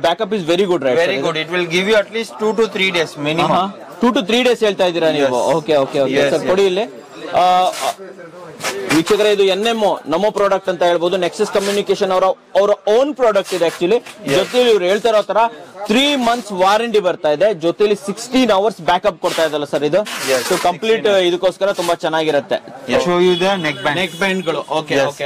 backup is very good, right? Very good. It will give you at least 2 to 3 days minimum. 2 to 3 days. Yes. Okay. Yes, sir, yes. Vikshakare, idu NMO namo product anta helbodu. Nexus Communication our own product is actually. Joteli ivaru heltara tara 3 months warranty barta ide, joteli 16 hours backup korta idalla sir idu. So complete idukoskara tumba chanagirutte. Show you the neck band galu.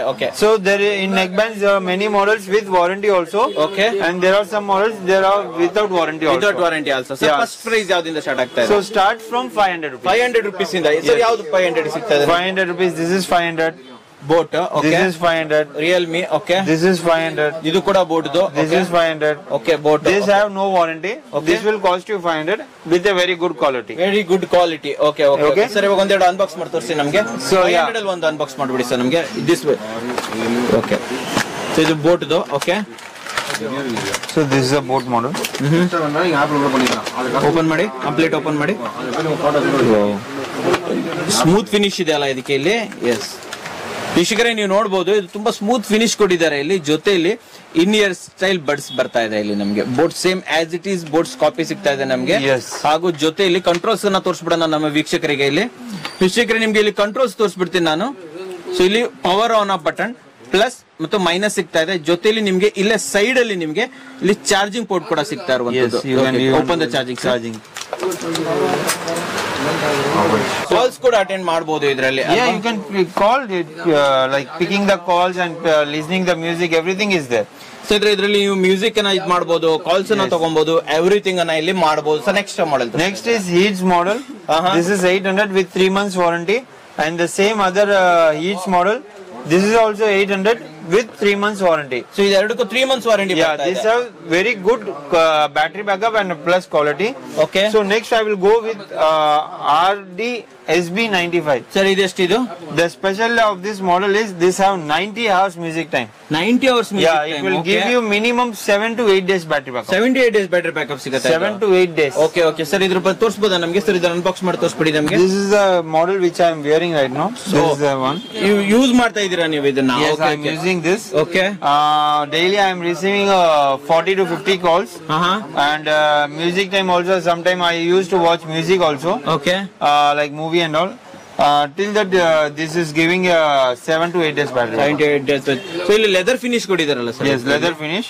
Okay. So there in neck bands there are many models with warranty also. Okay. And there are some models there are without warranty also. So first price yavudinda start agta ide? So start from 500 rupees. 500 rupees inda sir yavud 500 sigtade? 500 rupees. This is 500 boat. Okay. This is 500 Realme. Okay. This is 500. Idu kuda boat do. This is 500. Okay, boat. This have no warranty. Okay. This will cost you 500 with a very good quality. Okay. Sir ivaga onde unbox madu torsi namge. So 500 alli onde unbox madu bidi sir namge. This way. Okay. So idu boat do. Okay. So this is a boat model. Open madi, complete open madi. Smooth finish ide alla idikke illi. Yes. ವೀಕ್ಷಕರೇ ನೀವು ನೋಡಬಹುದು ಇದು ತುಂಬಾ smooth finish ಕೊಟ್ಟಿದ್ದಾರೆ ಇಲ್ಲಿ. ಜೊತೆಯಲ್ಲಿ ಇನ್ year style buds ಬರ್ತಾ ಇದೆ ಇಲ್ಲಿ ನಮಗೆ. Boat same as it is boats copy ಸಿಗ್ತಾ ಇದೆ ನಮಗೆ. ಹಾಗೂ ಜೊತೆಯಲ್ಲಿ ಕಂಟ್ರೋಲ್ಸ್ ಅನ್ನ ತೋರಿಸ್ಬಿಡೋಣ ನಮ್ಮ ವೀಕ್ಷಕರಿಗೆ ಇಲ್ಲಿ. ವೀಕ್ಷಕರೇ ನಿಮ್ಗೆ ಇಲ್ಲಿ ಕಂಟ್ರೋಲ್ಸ್ ತೋರಿಸ್ಬಿಡ್ತೀನಿ ನಾನು. ಸೊ ಇಲ್ಲಿ power on off button plus ಮತ್ತು ಮೈನಸ್ ಸಿಗ್ತಾ ಇದೆ. ಜೊತೆಯಲ್ಲಿ ನಿಮ್ಗೆ ಇಲ್ಲೇ ಸೈಡ್ ಅಲ್ಲಿ ನಿಮ್ಗೆ ಇಲ್ಲಿ ಚಾರ್ಜಿಂಗ್ ಪೋರ್ಟ್ ಕೂಡ ಸಿಗ್ತಾ ಇರುವಂತದ್ದು. Open the charging. Calls could attend ಮಾಡಬಹುದು ಇದರಲ್ಲಿ. You can call it like picking the calls and listening the music, everything is there. So ಇದರಲ್ಲಿ ನೀವು ಮ್ಯೂಸಿಕ್ ಅನ್ನ ಇದು ಮಾಡಬಹುದು, ಕಾಲ್ಸ್ ಅನ್ನ ತಗೊಳ್ಳಬಹುದು, ಎವ್ರಿಥಿಂಗ್ ಅನ್ನ ಇಲ್ಲಿ ಮಾಡಬಹುದು. So next model. Next is Heats model. This is 800 with 3 months warranty and the same other Heats model. This is also 800 with 3 months warranty. So these are 3 months warranty. These have very good battery backup and plus quality. Okay. So next I will go with RD SB 95. Sir, this is the special of this model is this have 90 hours music time. 90 hours music time. It will give you minimum 7 to 8 days battery backup. 7 to 8 days battery backup sigutta. 7 to 8 days. Okay. Sir, idru bad torisboda namge. Sir, idu unbox madu torisbidi namge. This is the model which I am wearing right now. So this is the one. You use ಮಾಡ್ತಾ ಇದೀರಾ ನೀವು ಇದನ್ನ? Okay. I'm using this. Okay. Daily I am receiving 40 to 50 calls. And music time also, sometime I used to watch music also. Okay. Like movie and all. Till that this is giving 7 to 8 days battery. 7 to 8 days. So leather finish kodidaralla sir? Yes, leather finish.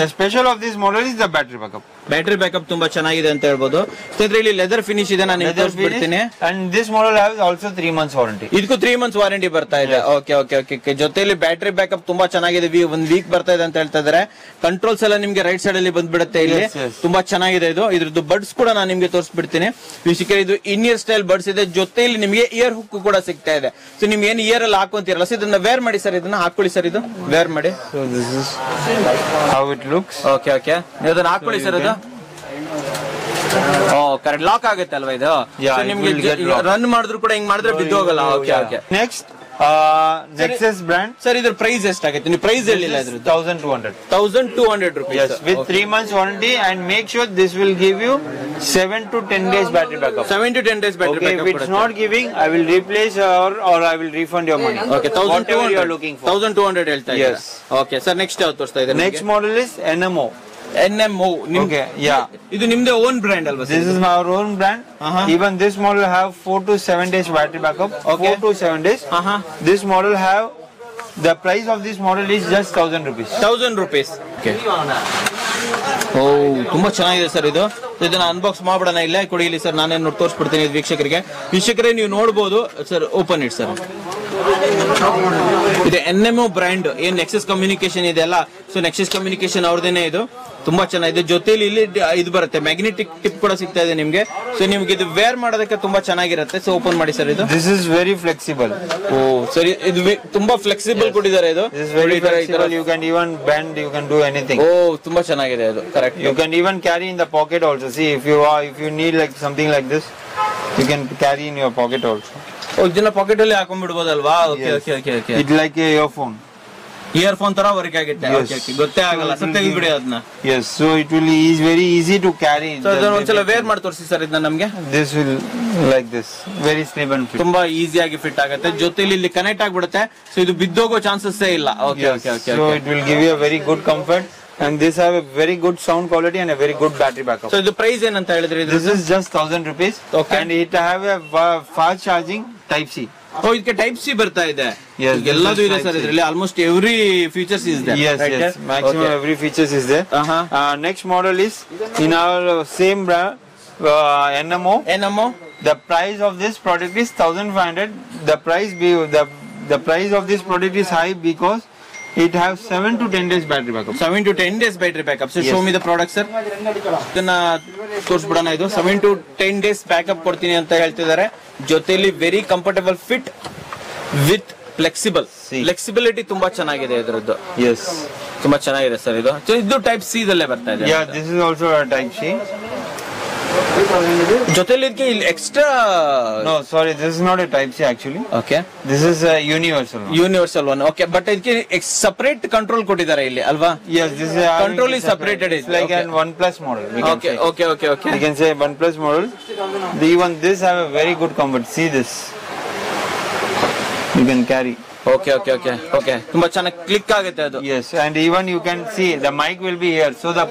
The special of this model is the battery backup. Battery backup ತುಂಬಾ ಚೆನ್ನಾಗಿದೆ ಅಂತ ಹೇಳಬಹುದು. So ಇದರಲ್ಲಿ leather finish ಇದೆ, ನಾನು ನಿಮಗೆ ತೋರಿಸ್ಬಿಡ್ತೀನಿ. And this model has also 3 months warranty. ಇದಕ್ಕೂ 3 months warranty ಬರ್ತಾ ಇದೆ. Okay. ಜೊತೆಯಲ್ಲಿ battery backup ತುಂಬಾ ಚೆನ್ನಾಗಿದೆ. ಒಂದು ವೀಕ್ ಬರ್ತಾ ಇದೆ ಅಂತ ಹೇಳ್ತಾ ಇದ್ದಾರೆ. ಕಂಟ್ರೋಲ್ಸ್ ಎಲ್ಲ ನಿಮಗೆ ರೈಟ್ ಸೈಡ್ ಅಲ್ಲಿ ಬಂದ್ಬಿಡುತ್ತೆ ಇಲ್ಲಿ. ತುಂಬಾ ಚೆನ್ನಾಗಿದೆ ಇದು. ಇದರದ್ದು ಬಡ್ಸ್ ಕೂಡ ನಾನು ನಿಮಗೆ ತೋರಿಸ್ಬಿಡ್ತೀನಿ. ವಿಶೇಷವಾಗಿ ಇದು ಇನ್ ಇಯರ್ ಸ್ಟೈಲ್ ಬಡ್ಸ್ ಇದೆ. ಜೊತೆಯಲ್ಲಿ ನಿಮಗೆ ಹುಕ್ಕು ಕೂಡ ಸಿಗ್ತಾ ಇದೆ. ಸೊ ನಿಮ್ ಏನ್ ಇಯರ್ ಅಲ್ಲಿ ಹಾಕೊಂತೀರಲ್ಲ, ಇದನ್ನ ವೇರ್ ಮಾಡಿ ಸರ್, ಇದನ್ನ ಹಾಕೊಳ್ಳಿ ಸರ್, ಇದು ವೇರ್ ಮಾಡಿ. So this is how it looks. Okay. ಇದನ್ನ ಹಾಕೊಳ್ಳಿ ಸರ್, ಇದು ಕರೆಕ್ಟ್ ಲಾಕ್ ಆಗುತ್ತೆ ಅಲ್ವಾ ಇದು? ಸೊ ನಿಮಗೆ ರನ್ ಮಾಡಿದ್ರು ಕೂಡ ಹಿಂಗ್ ಮಾಡಿದ್ರೆ ಬಿದ್ದು ಹೋಗಲ್ಲ. Okay. Next Nexus brand. Sir, this price estagutte ni price helilla idru 1200 rupees. Yes, with 3 months warranty and make sure this will give you 7 to 10 days battery backup. 7 to 10 days battery backup. If it's not giving, I will replace or I will refund your money. Okay, 1200 you are looking for. 1200 helta idra. Yes. Okay sir, next yav torsta idare? Next model is NMO. Idu nimde own brand alva? This is our own brand. Even this model have 4 to 7 days battery backup. 4 to 7 days. This model have the price of this model is just 1000 rupees. Okay. ತುಂಬಾ ಚೆನ್ನಾಗಿದೆ sir ಇದು. ಇದನ್ನ unbox ಮಾಡ್ಬಿಡೋಣ ಇಲ್ಲ, ಕೊಡಿ ಇಲ್ಲಿ sir, ನಾನೇ ನೋಡಿ ತೋರಿಸ್ಬಿಡ್ತೀನಿ ವೀಕ್ಷಕರಿಗೆ. ವೀಕ್ಷಕರೇ ನೀವು ನೋಡಬಹುದು ಸರ್, ಓಪನ್ ಇಟ್ ಸರ್. ಇದು NMO ಬ್ರ್ಯಾಂಡ್ ಏನ್ ನೆಕ್ಸಸ್ ಕಮ್ಯುನಿಕೇಶನ್ ಇದೆಯಲ್ಲ, ಸೊ ನೆಕ್ಸಸ್ ಕಮ್ಯುನಿಕೇಶನ್ ಅವ್ರದೇನೆ ಇದು. ತುಂಬಾ ಚೆನ್ನಾಗಿದೆ. ಜೊತೆಲಿ ಇಲ್ಲಿ ಇದು ಬರುತ್ತೆ, ಮ್ಯಾಗ್ನೆಟಿಕ್ ಟಿಪ್ ಕೂಡ ಸಿಗ್ತಾ ಇದೆ ನಿಮ್ಗೆ. ಸೊ ನಿಮ್ಗೆ ಇದು ವೇರ್ ಮಾಡೋದಕ್ಕೆ ತುಂಬಾ ಚೆನ್ನಾಗಿರುತ್ತೆ. ಸೊ ಓಪನ್ ಮಾಡಿ ಸರ್, ಇದು ದಿಸ್ ಇಸ್ ವೆರಿ ಫ್ಲೆಕ್ಸಿಬಲ್. ಸರಿ, ಇದು ತುಂಬಾ ಫ್ಲೆಕ್ಸಿಬಲ್ ಕೊಟ್ಟಿದ್ದಾರೆ ಇದು. You can even band, you can do anything. ತುಂಬಾ ಚೆನ್ನಾಗಿದೆ ಇದು. Correct, you can even carry in the pocket also. See if you need like something like this, you can carry in your pocket also. ಇದನ್ನ pocket ಅಲ್ಲಿ ಹಾಕೊಂಡ್ಬಿಡ್ಬೋದಲ್ವಾ? It like a earphone. Earphone thara work agutte. Okay, gotte agala. Satte bidi adna. Yes, so it will is very easy to carry. So idana ondsala wear maad torsi sir idana namge. This will like this. Very slim and fit. Tumba easy agi fit agutte. Joteli illi connect agbidutte. So idu biddogo chances e illa. Okay, yes. Okay. So it will give you a very good comfort. And this have a very good sound quality and a very good battery backup. So the price is this is just 1000 rupees. Okay. And it have a fast charging Type-C. Oh, it can Type-C barta ide. Yes. Type-C. Almost every features is there. Yes, right, yes. Maximum every features is there. Next model is in our same brand NMO. NMO. The price of this product is 1500. The price of this product is high because it has 7 to 10 days battery backup. 7 to 10 days battery backup. So yes. Show me the product, sir. Then source button idu 7 to 10 days backup kodtini anta heltidare. Joteli very comfortable fit with flexible. See. Flexibility tumba chanagide idruddu. Yes. Tumba chanagide sir idu. So idu type C dalle barta ide. Yeah, this is also a type C. Joteli idke extra no sorry this is not a type C actually. Okay, this is a universal one. Okay, but idke separate control kottidare illi alva. Yes, this is control is separated. It's like an OnePlus model we can say. Okay, you can say OnePlus model. Even this have a very good comfort. See this, you can carry. Okay. Tumba chanagi click agutte adu. Yes, and even you can see the mic will be here, so the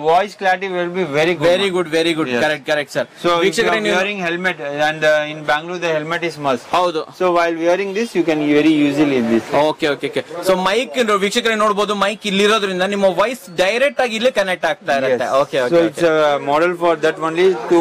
voice clarity will be very good. Very good. Yes. Correct, sir. So if you are wearing helmet, and in Bangalore the helmet is must. Howdo. So while wearing this you can very easily this. Okay. So mic ವೀಕ್ಷಕರೇ ನೋಡಬಹುದು, mic ಇಲ್ಲಿ ಇರೋದ್ರಿಂದ ನಿಮ್ಮ voice direct ಆಗಿ ಇಲ್ಲಿ connect ಆಗ್ತಾ ಇರುತ್ತೆ. Okay. So it's a model for that only to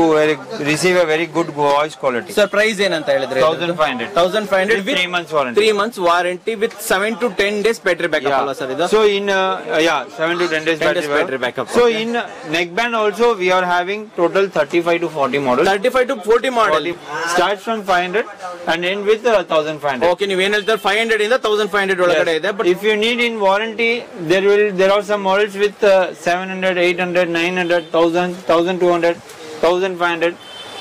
receive a very good voice quality. Sir, price ಏನಂತ ಹೇಳಿದ್ರೆ 1500 with 3 months. 3 months warranty with 7 to 10 days battery backup. Yeah. Sir, so in 7 to 10 days battery backup. So in neckband also we are having total 35 to 40 models. 35 to 40 model. Starts from 500 and end with 1500. Okay, you mean that 500 in the 1500 order. But if you need in warranty, there are some models with 700, 800, 900, 1000, 1200, 1500.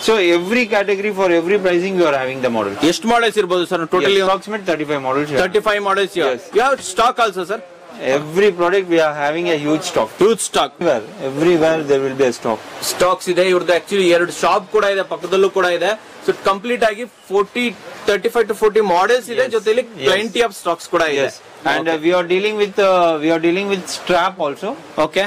So every category for every pricing you are having the model. Yes, models irbodu sir, totally approximate 35 models here. 35 models here. Yes. You have stock also, sir. Every product we are having a huge stock. Everywhere there will be a stock. Stocks ide ivrdu actually ಎರಡು shop ಕೂಡ ಇದೆ, ಪಕ್ಕದಲ್ಲೂ ಕೂಡ ಇದೆ. So complete ಆಗಿ 35 to 40 models ide, ಜೊತೆಲಿ plenty of stocks ಕೂಡ ಇದೆ. And we are dealing with strap also. Okay,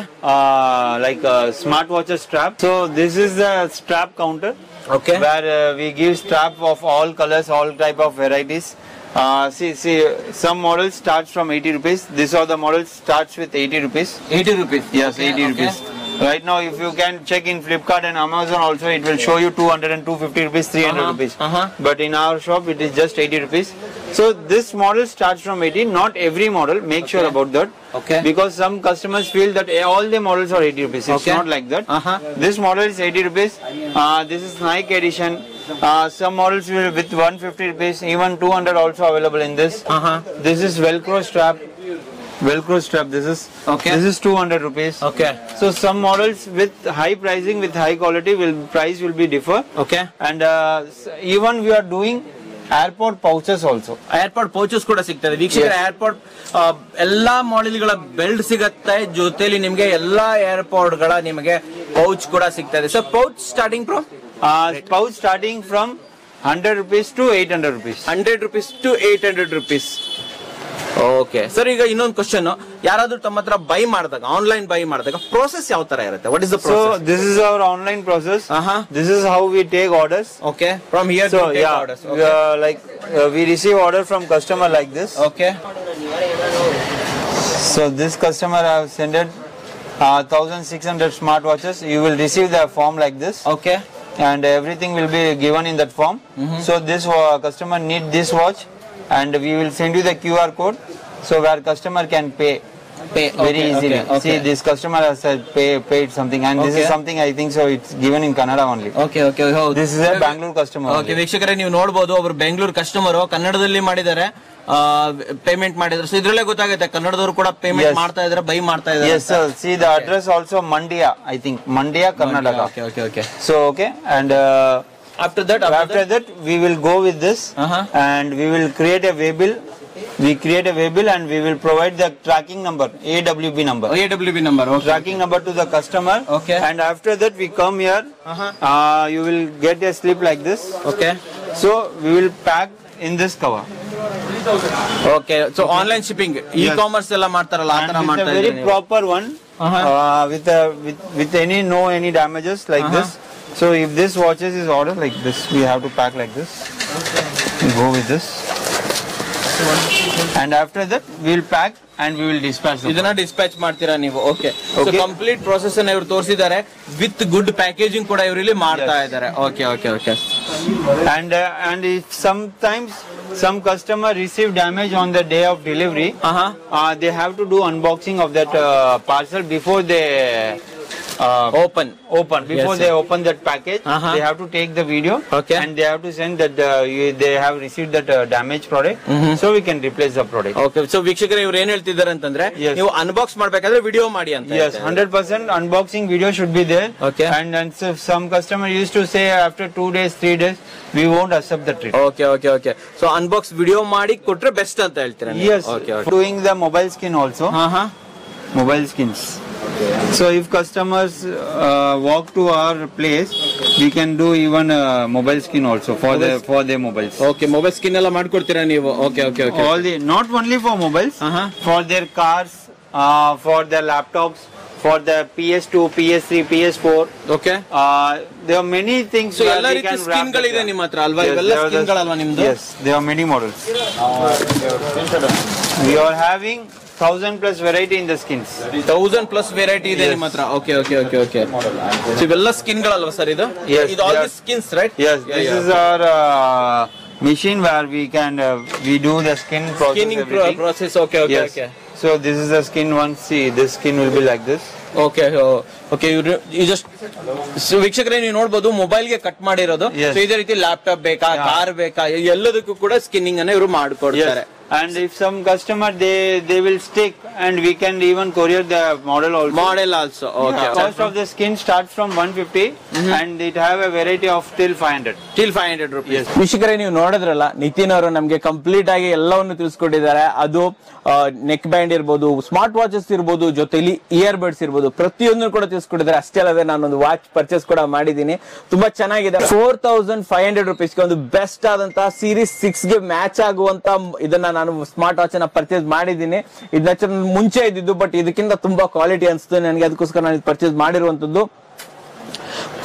like a smartwatch strap. So this is the strap counter. Okay, where we give strap of all colors, all type of varieties. See, some models starts from 80 rupees. This are the models starts with 80 rupees. 80 rupees. Yes, okay, 80 rupees. Right now, if you can check in Flipkart and Amazon also, it will show you 200 and 250 rupees, 300 rupees. But in our shop, it is just 80 rupees. So this model starts from 80. Not every model. Make sure about that. Okay. Because some customers feel that all the models are 80 rupees. It's not like that. This model is 80 rupees. This is Nike edition. Some models will with 150 rupees, even 200 also available in this. This is Velcro strap. This is this is 200 rupees. Okay. So some models with high pricing, with high quality, price will be differ. Okay. And even we are doing airport pouches also. Airport pouches kuda sigtade veekshikare. Airport ella model gala belt sigutte, joteli nimge ella airport gala nimge pouch kuda sigtade. So pouch starting from pouch starting from 100 rupees to 800 rupees. 100 rupees to 800 rupees. Okay, sir, ಈಗ ಇನ್ನೊಂದು question. ಯಾರಾದರೂ ತಮ್ಮತ್ರ buy ಮಾಡಿದಾಗ, online buy ಮಾಡಿದಾಗ process ಯಾವ ತರ ಇರುತ್ತೆ? What is the process? So this is our online process. This is how we take orders. Okay, from here so, to take orders. Okay. Like we receive order from customer like this. Okay, so this customer have sent 1600 smartwatches. You will receive the form like this. Okay, and everything will be given in that form. So this customer need this watch. And we will send you the QR code, so where customer can pay very easily. See, this customer has paid something, and this is something I think so. It's given in Kannada only. Okay. Oh, this is a Bangalore customer. Okay, veekshakare ನೀವು ನೋಡಬಹುದು, ಅವರು Bengaluru customer, ಕನ್ನಡದಲ್ಲಿ ಮಾಡಿದ್ದಾರೆ, payment ಮಾಡಿದ್ರು. So ಇದರಲ್ಲೇ ಗೊತ್ತಾಗುತ್ತೆ ಕನ್ನಡದವರು ಕೂಡ payment ಮಾಡ್ತಾ ಇದ್ದಾರೆ, ಬೈ ಮಾಡ್ತಾ ಇದ್ದಾರೆ. Yes sir, see the address also Mandya, I think Mandya, Karnataka. Okay. So okay, and after that we will go with this and we will create a waybill We create a waybill and we will provide the tracking number, AWB number. AWB number, okay. Tracking number to the customer. Okay. And after that we come here, you will get a slip like this. Okay. So we will pack in this cover. Okay, so online shipping, e-commerce ella martaralla athara martara idare. Very proper one, with any damages like this. So if this watches is ordered like this, we have to pack like this. Okay. We'll go with this. And after that we will pack and we will dispatch. Idana dispatch martira neevu. Okay. So complete process anna ivaru torsidare with good packaging kuda ivaru illi martta idare. Okay, okay, okay. And if sometimes some customer receive damage on the day of delivery, they have to do unboxing of that parcel before they open before they open that package. They have to take the video, and they have to send that they have received that damaged product, so we can replace the product. Okay, so ವೀಕ್ಷಕರೇ ಇವರು ಏನು ಹೇಳ್ತಿದ್ದಾರೆ ಅಂತಂದ್ರೆ ನೀವು unbox ಮಾಡಬೇಕಾದ್ರೆ video ಮಾಡಿ ಅಂತ. Yes, 100% unboxing video should be there. Okay. And so some customer used to say after 2 days 3 days we won't accept the treat. Okay, okay, okay. So unbox video ಮಾಡಿ ಕೊಟ್ರೆ ಬೆಸ್ಟ್ ಅಂತ ಹೇಳ್ತೀರಾ. Yes. Okay, okay. Doing the mobile skin also. Mobile skins. So if customers walk to our place, we can do even mobile skin also for their mobiles. Okay, mobile skin alla madkortira neevu. Okay, okay, okay. All the not only for mobiles, for their cars, for their laptops, for the PS2, PS3, PS4. Okay. There are many things. So all the skin gal ide nimatra alva, ivella skin gal alva nimdu. Yes, there are many models. We are having 1000+ variety in the skins. 1000+ variety ಇದೆ ನಿಮ್ಮ ಹತ್ರ. Okay, okay, okay, okay. So ಇವೆಲ್ಲ skin ಗಳು ಅಲ್ವಾ sir ಇದು? It all the skins, right? Yes. This is our machine where we can we do the skin process. Skinning process. Okay, okay, okay. So this is the skin one. See, this skin will be like this. Okay, okay. You just ವೀಕ್ಷಕರೇ ನೀವು ನೋಡಬಹುದು mobile ಗೆ cut ಮಾಡಿರೋದು. So ಇದೇ ರೀತಿ laptop ಬೇಕಾ, car ಬೇಕಾ, ಎಲ್ಲದಕ್ಕೂ ಕೂಡ ಸ್ಕಿನ್ನಿಂಗ್ ಅನ್ನು ಇವರು ಮಾಡ್ಕೊಡ್ತಾರೆ. And if some customer they will stick, and we can even courier the model also. Okay. Yeah, cost of the skin starts from 150, and it have a variety of till 500. Till 500 rupees. Yes. ವೀಕ್ಷಕರೇ ನೀವು ನೋಡಿದ್ರಲ್ಲ ನಿತಿನ್ ಅವರು ನಮಗೆ complete ಆಗಿ ಎಲ್ಲವನ್ನು ತಿಳಿಸ್ಕೊಟ್ಟಿದ್ದಾರೆ. ಅದು neck band ಇರಬಹುದು, ಸ್ಮಾರ್ಟ್ ವಾಚಸ್ ಇರಬಹುದು, ಜೊತೆಲಿ ಇಯರ್ ಬಡ್ಸ್ ಇರಬಹುದು, ಪ್ರತಿಯೊಂದನ್ನು ಕೂಡ ತಿಳಿಸ್ಕೊಟ್ಟಿದ್ದಾರೆ. ಅಷ್ಟೇ ಅಲ್ಲದೆ ನಾನೊಂದು ವಾಚ್ ಪರ್ಚೇಸ್ ಕೂಡ ಮಾಡಿದ್ದೀನಿ, ತುಂಬಾ ಚೆನ್ನಾಗಿದೆ. 4500 rupees ಗೆ ಒಂದು ಬೆಸ್ಟ್ ಆದಂತಹ ಸೀರೀಸ್ 6ಗೆ ಮ್ಯಾಚ್ ಆಗುವಂತ ಇದನ್ನ ನಾನು ಸ್ಮಾರ್ಟ್ ವಾಚ್ ಅನ್ನ ಪರ್ಚೇಸ್ ಮಾಡಿದ್ದೀನಿ. ಇದು ಮುಂಚೆ ಇದ್ದಿದ್ದು, ಬಟ್ ಇದಕ್ಕಿಂತ ತುಂಬಾ ಕ್ವಾಲಿಟಿ ಅನಿಸ್ತು ನನಗೆ, ಅದಕ್ಕೋಸ್ಕರ ನಾನು ಪರ್ಚೇಸ್ ಮಾಡಿರುವಂತದ್ದು.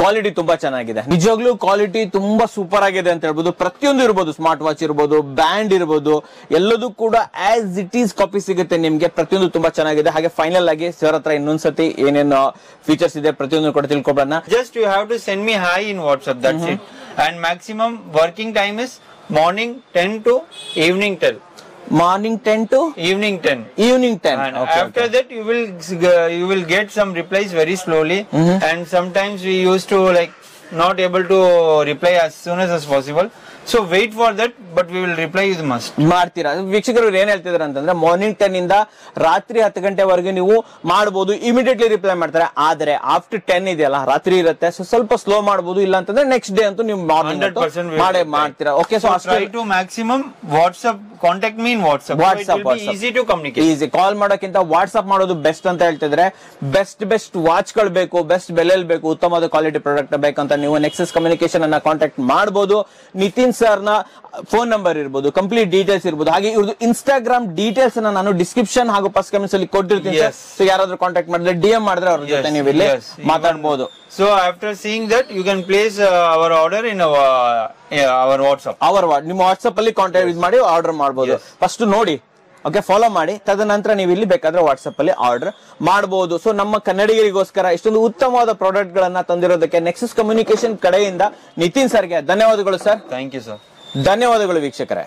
ಕ್ವಾಲಿಟಿ ತುಂಬಾ ಚೆನ್ನಾಗಿದೆ, ನಿಜವಾಗ್ಲೂ ಕ್ವಾಲಿಟಿ ತುಂಬಾ ಸೂಪರ್ ಆಗಿದೆ ಅಂತ ಹೇಳ್ಬೋದು. ಪ್ರತಿಯೊಂದು ಇರ್ಬೋದು, ಸ್ಮಾರ್ಟ್ ವಾಚ್ ಇರ್ಬೋದು, ಬ್ಯಾಂಡ್ ಇರ್ಬೋದು, ಎಲ್ಲದೂ ಕೂಡ ಆಸ್ ಇಟ್ ಈಸ್ ಕಾಪಿ ಸಿಗುತ್ತೆ ನಿಮ್ಗೆ. ಪ್ರತಿಯೊಂದು ತುಂಬಾ ಚೆನ್ನಾಗಿದೆ. ಹಾಗೆ ಫೈನಲ್ ಆಗಿ ಸರ್ ಹತ್ರ ಇನ್ನೊಂದ್ಸತಿ ಏನೇನು ಫೀಚರ್ಸ್ ಇದೆ ಪ್ರತಿಯೊಂದು ಕೂಡ ತಿಳ್ಕೊಬೋಣ. Just you have to send me hi in WhatsApp, that's it. And maximum working time is morning 10 to evening 10. Morning 10 to evening 10. Evening 10. And okay, after that you will get some replies very slowly, and sometimes we used to like not able to reply as soon as possible. So wait for that, but we will reply you must. ಮಾಡ್ತೀರಾ ವೀಕ್ಷಕರು ಏನು ಹೇಳ್ತಿದ್ದಾರೆ ಅಂತಂದ್ರೆ morning 10 ಇಂದ ರಾತ್ರಿ 10 ಗಂಟೆವರೆಗೆ ನೀವು ಮಾಡಬಹುದು, ಇಮಿಡಿಯೇಟ್ಲಿ ರಿಪ್ಲೈ ಮಾಡ್ತಾರೆ. ಆದ್ರೆ ಆಫ್ಟರ್ 10 ಇದೆಯಲ್ಲ, ರಾತ್ರಿ ಇರುತ್ತೆ, ಸೊ ಸ್ವಲ್ಪ ಸ್ಲೋ ಮಾಡಬಹುದು. ಇಲ್ಲ ಅಂತಂದ್ರೆ ನೆಕ್ಸ್ಟ್ ಡೇ ಅಂತೂ ನೀವು ಮಾರ್ನಿಂಗ್ 100% ಮಾಡೇ ಮಾಡ್ತೀರಾ. Okay, so try to maximum WhatsApp contact me in WhatsApp. Easy to communicate, easy. Call ಮಾಡೋಕ್ಕಿಂತ ವಾಟ್ಸ್ಆಪ್ ಮಾಡೋದು ಬೆಸ್ಟ್ ಅಂತ ಹೇಳ್ತಿದ್ರೆ. ಬೆಸ್ಟ್ ವಾಚ್ ಗಳು ಬೇಕು, ಬೆಸ್ಟ್ ಬೆಲೆಯಲ್ಲಿ ಬೇಕು, ಉತ್ತಮವಾದ ಕ್ವಾಲಿಟಿ ಪ್ರಾಡಕ್ಟ್ ಬೇಕಂತ ನೀವು ನೆಕ್ಸಸ್ ಕಮ್ಯುನಿಕೇಶನ್ ಅನ್ನ ಕಾಂಟ್ಯಾಕ್ಟ್ ಮಾಡಬಹುದು. ನಿತಿನ್ ಸರ್ ನ ಫೋನ್ ನಂಬರ್ ಇರಬಹುದು, ಕಂಪ್ಲೀಟ್ ಡೀಟೇಲ್ಸ್ ಇರಬಹುದು. ಹಾಗೆ ಇವ್ರದ್ದು ಇನ್ಸ್ಟಾಗ್ರಾಮ್ ಡೀಟೇಲ್ಸ್ ನಾನು ಡಿಸ್ಕ್ರಿಪ್ಷನ್ ಹಾಗೂ ಫಸ್ಟ್ ಕಮೆಂಟ್ಸ್ ಅಲ್ಲಿ ಕೊಟ್ಟಿರ್ತೀನಿ. ಸೊ ಯಾರಾದ್ರೂ ಕಾಂಟ್ಯಾಕ್ಟ್ ಮಾಡಿದ್ರೆ ಡಿಎಂ ಮಾಡಿದ್ರೆ ಅವ್ರ ಜೊತೆ ನೀವು ಇಲ್ಲಿ ಮಾತಾಡಬಹುದು. So after seeing that, you can place our order in our WhatsApp. ನಿಮ್ಮ WhatsApp ಅಲ್ಲಿ ಕಾಂಟ್ಯಾಕ್ಟ್ ಯೂಸ್ ಮಾಡಿ ಆರ್ಡರ್ ಮಾಡಬಹುದು. ಫಸ್ಟ್ ನೋಡಿ, ಓಕೆ, ಫಾಲೋ ಮಾಡಿ, ತದನಂತರ ನೀವು ಇಲ್ಲಿ ಬೇಕಾದ್ರೆ ವಾಟ್ಸ್ಆಪ್ ಅಲ್ಲಿ ಆರ್ಡರ್ ಮಾಡಬಹುದು. ಸೊ ನಮ್ಮ ಕನ್ನಡಿಗರಿಗೋಸ್ಕರ ಇಷ್ಟೊಂದು ಉತ್ತಮವಾದ ಪ್ರಾಡಕ್ಟ್ ಗಳನ್ನ ತಂದಿರೋದಕ್ಕೆ ನೆಕ್ಸಸ್ ಕಮ್ಯುನಿಕೇಶನ್ ಕಡೆಯಿಂದ ನಿತಿನ್ ಸರ್ಗೆ ಧನ್ಯವಾದಗಳು ಸರ್. Thank you sir. ಧನ್ಯವಾದಗಳು ವೀಕ್ಷಕರೇ.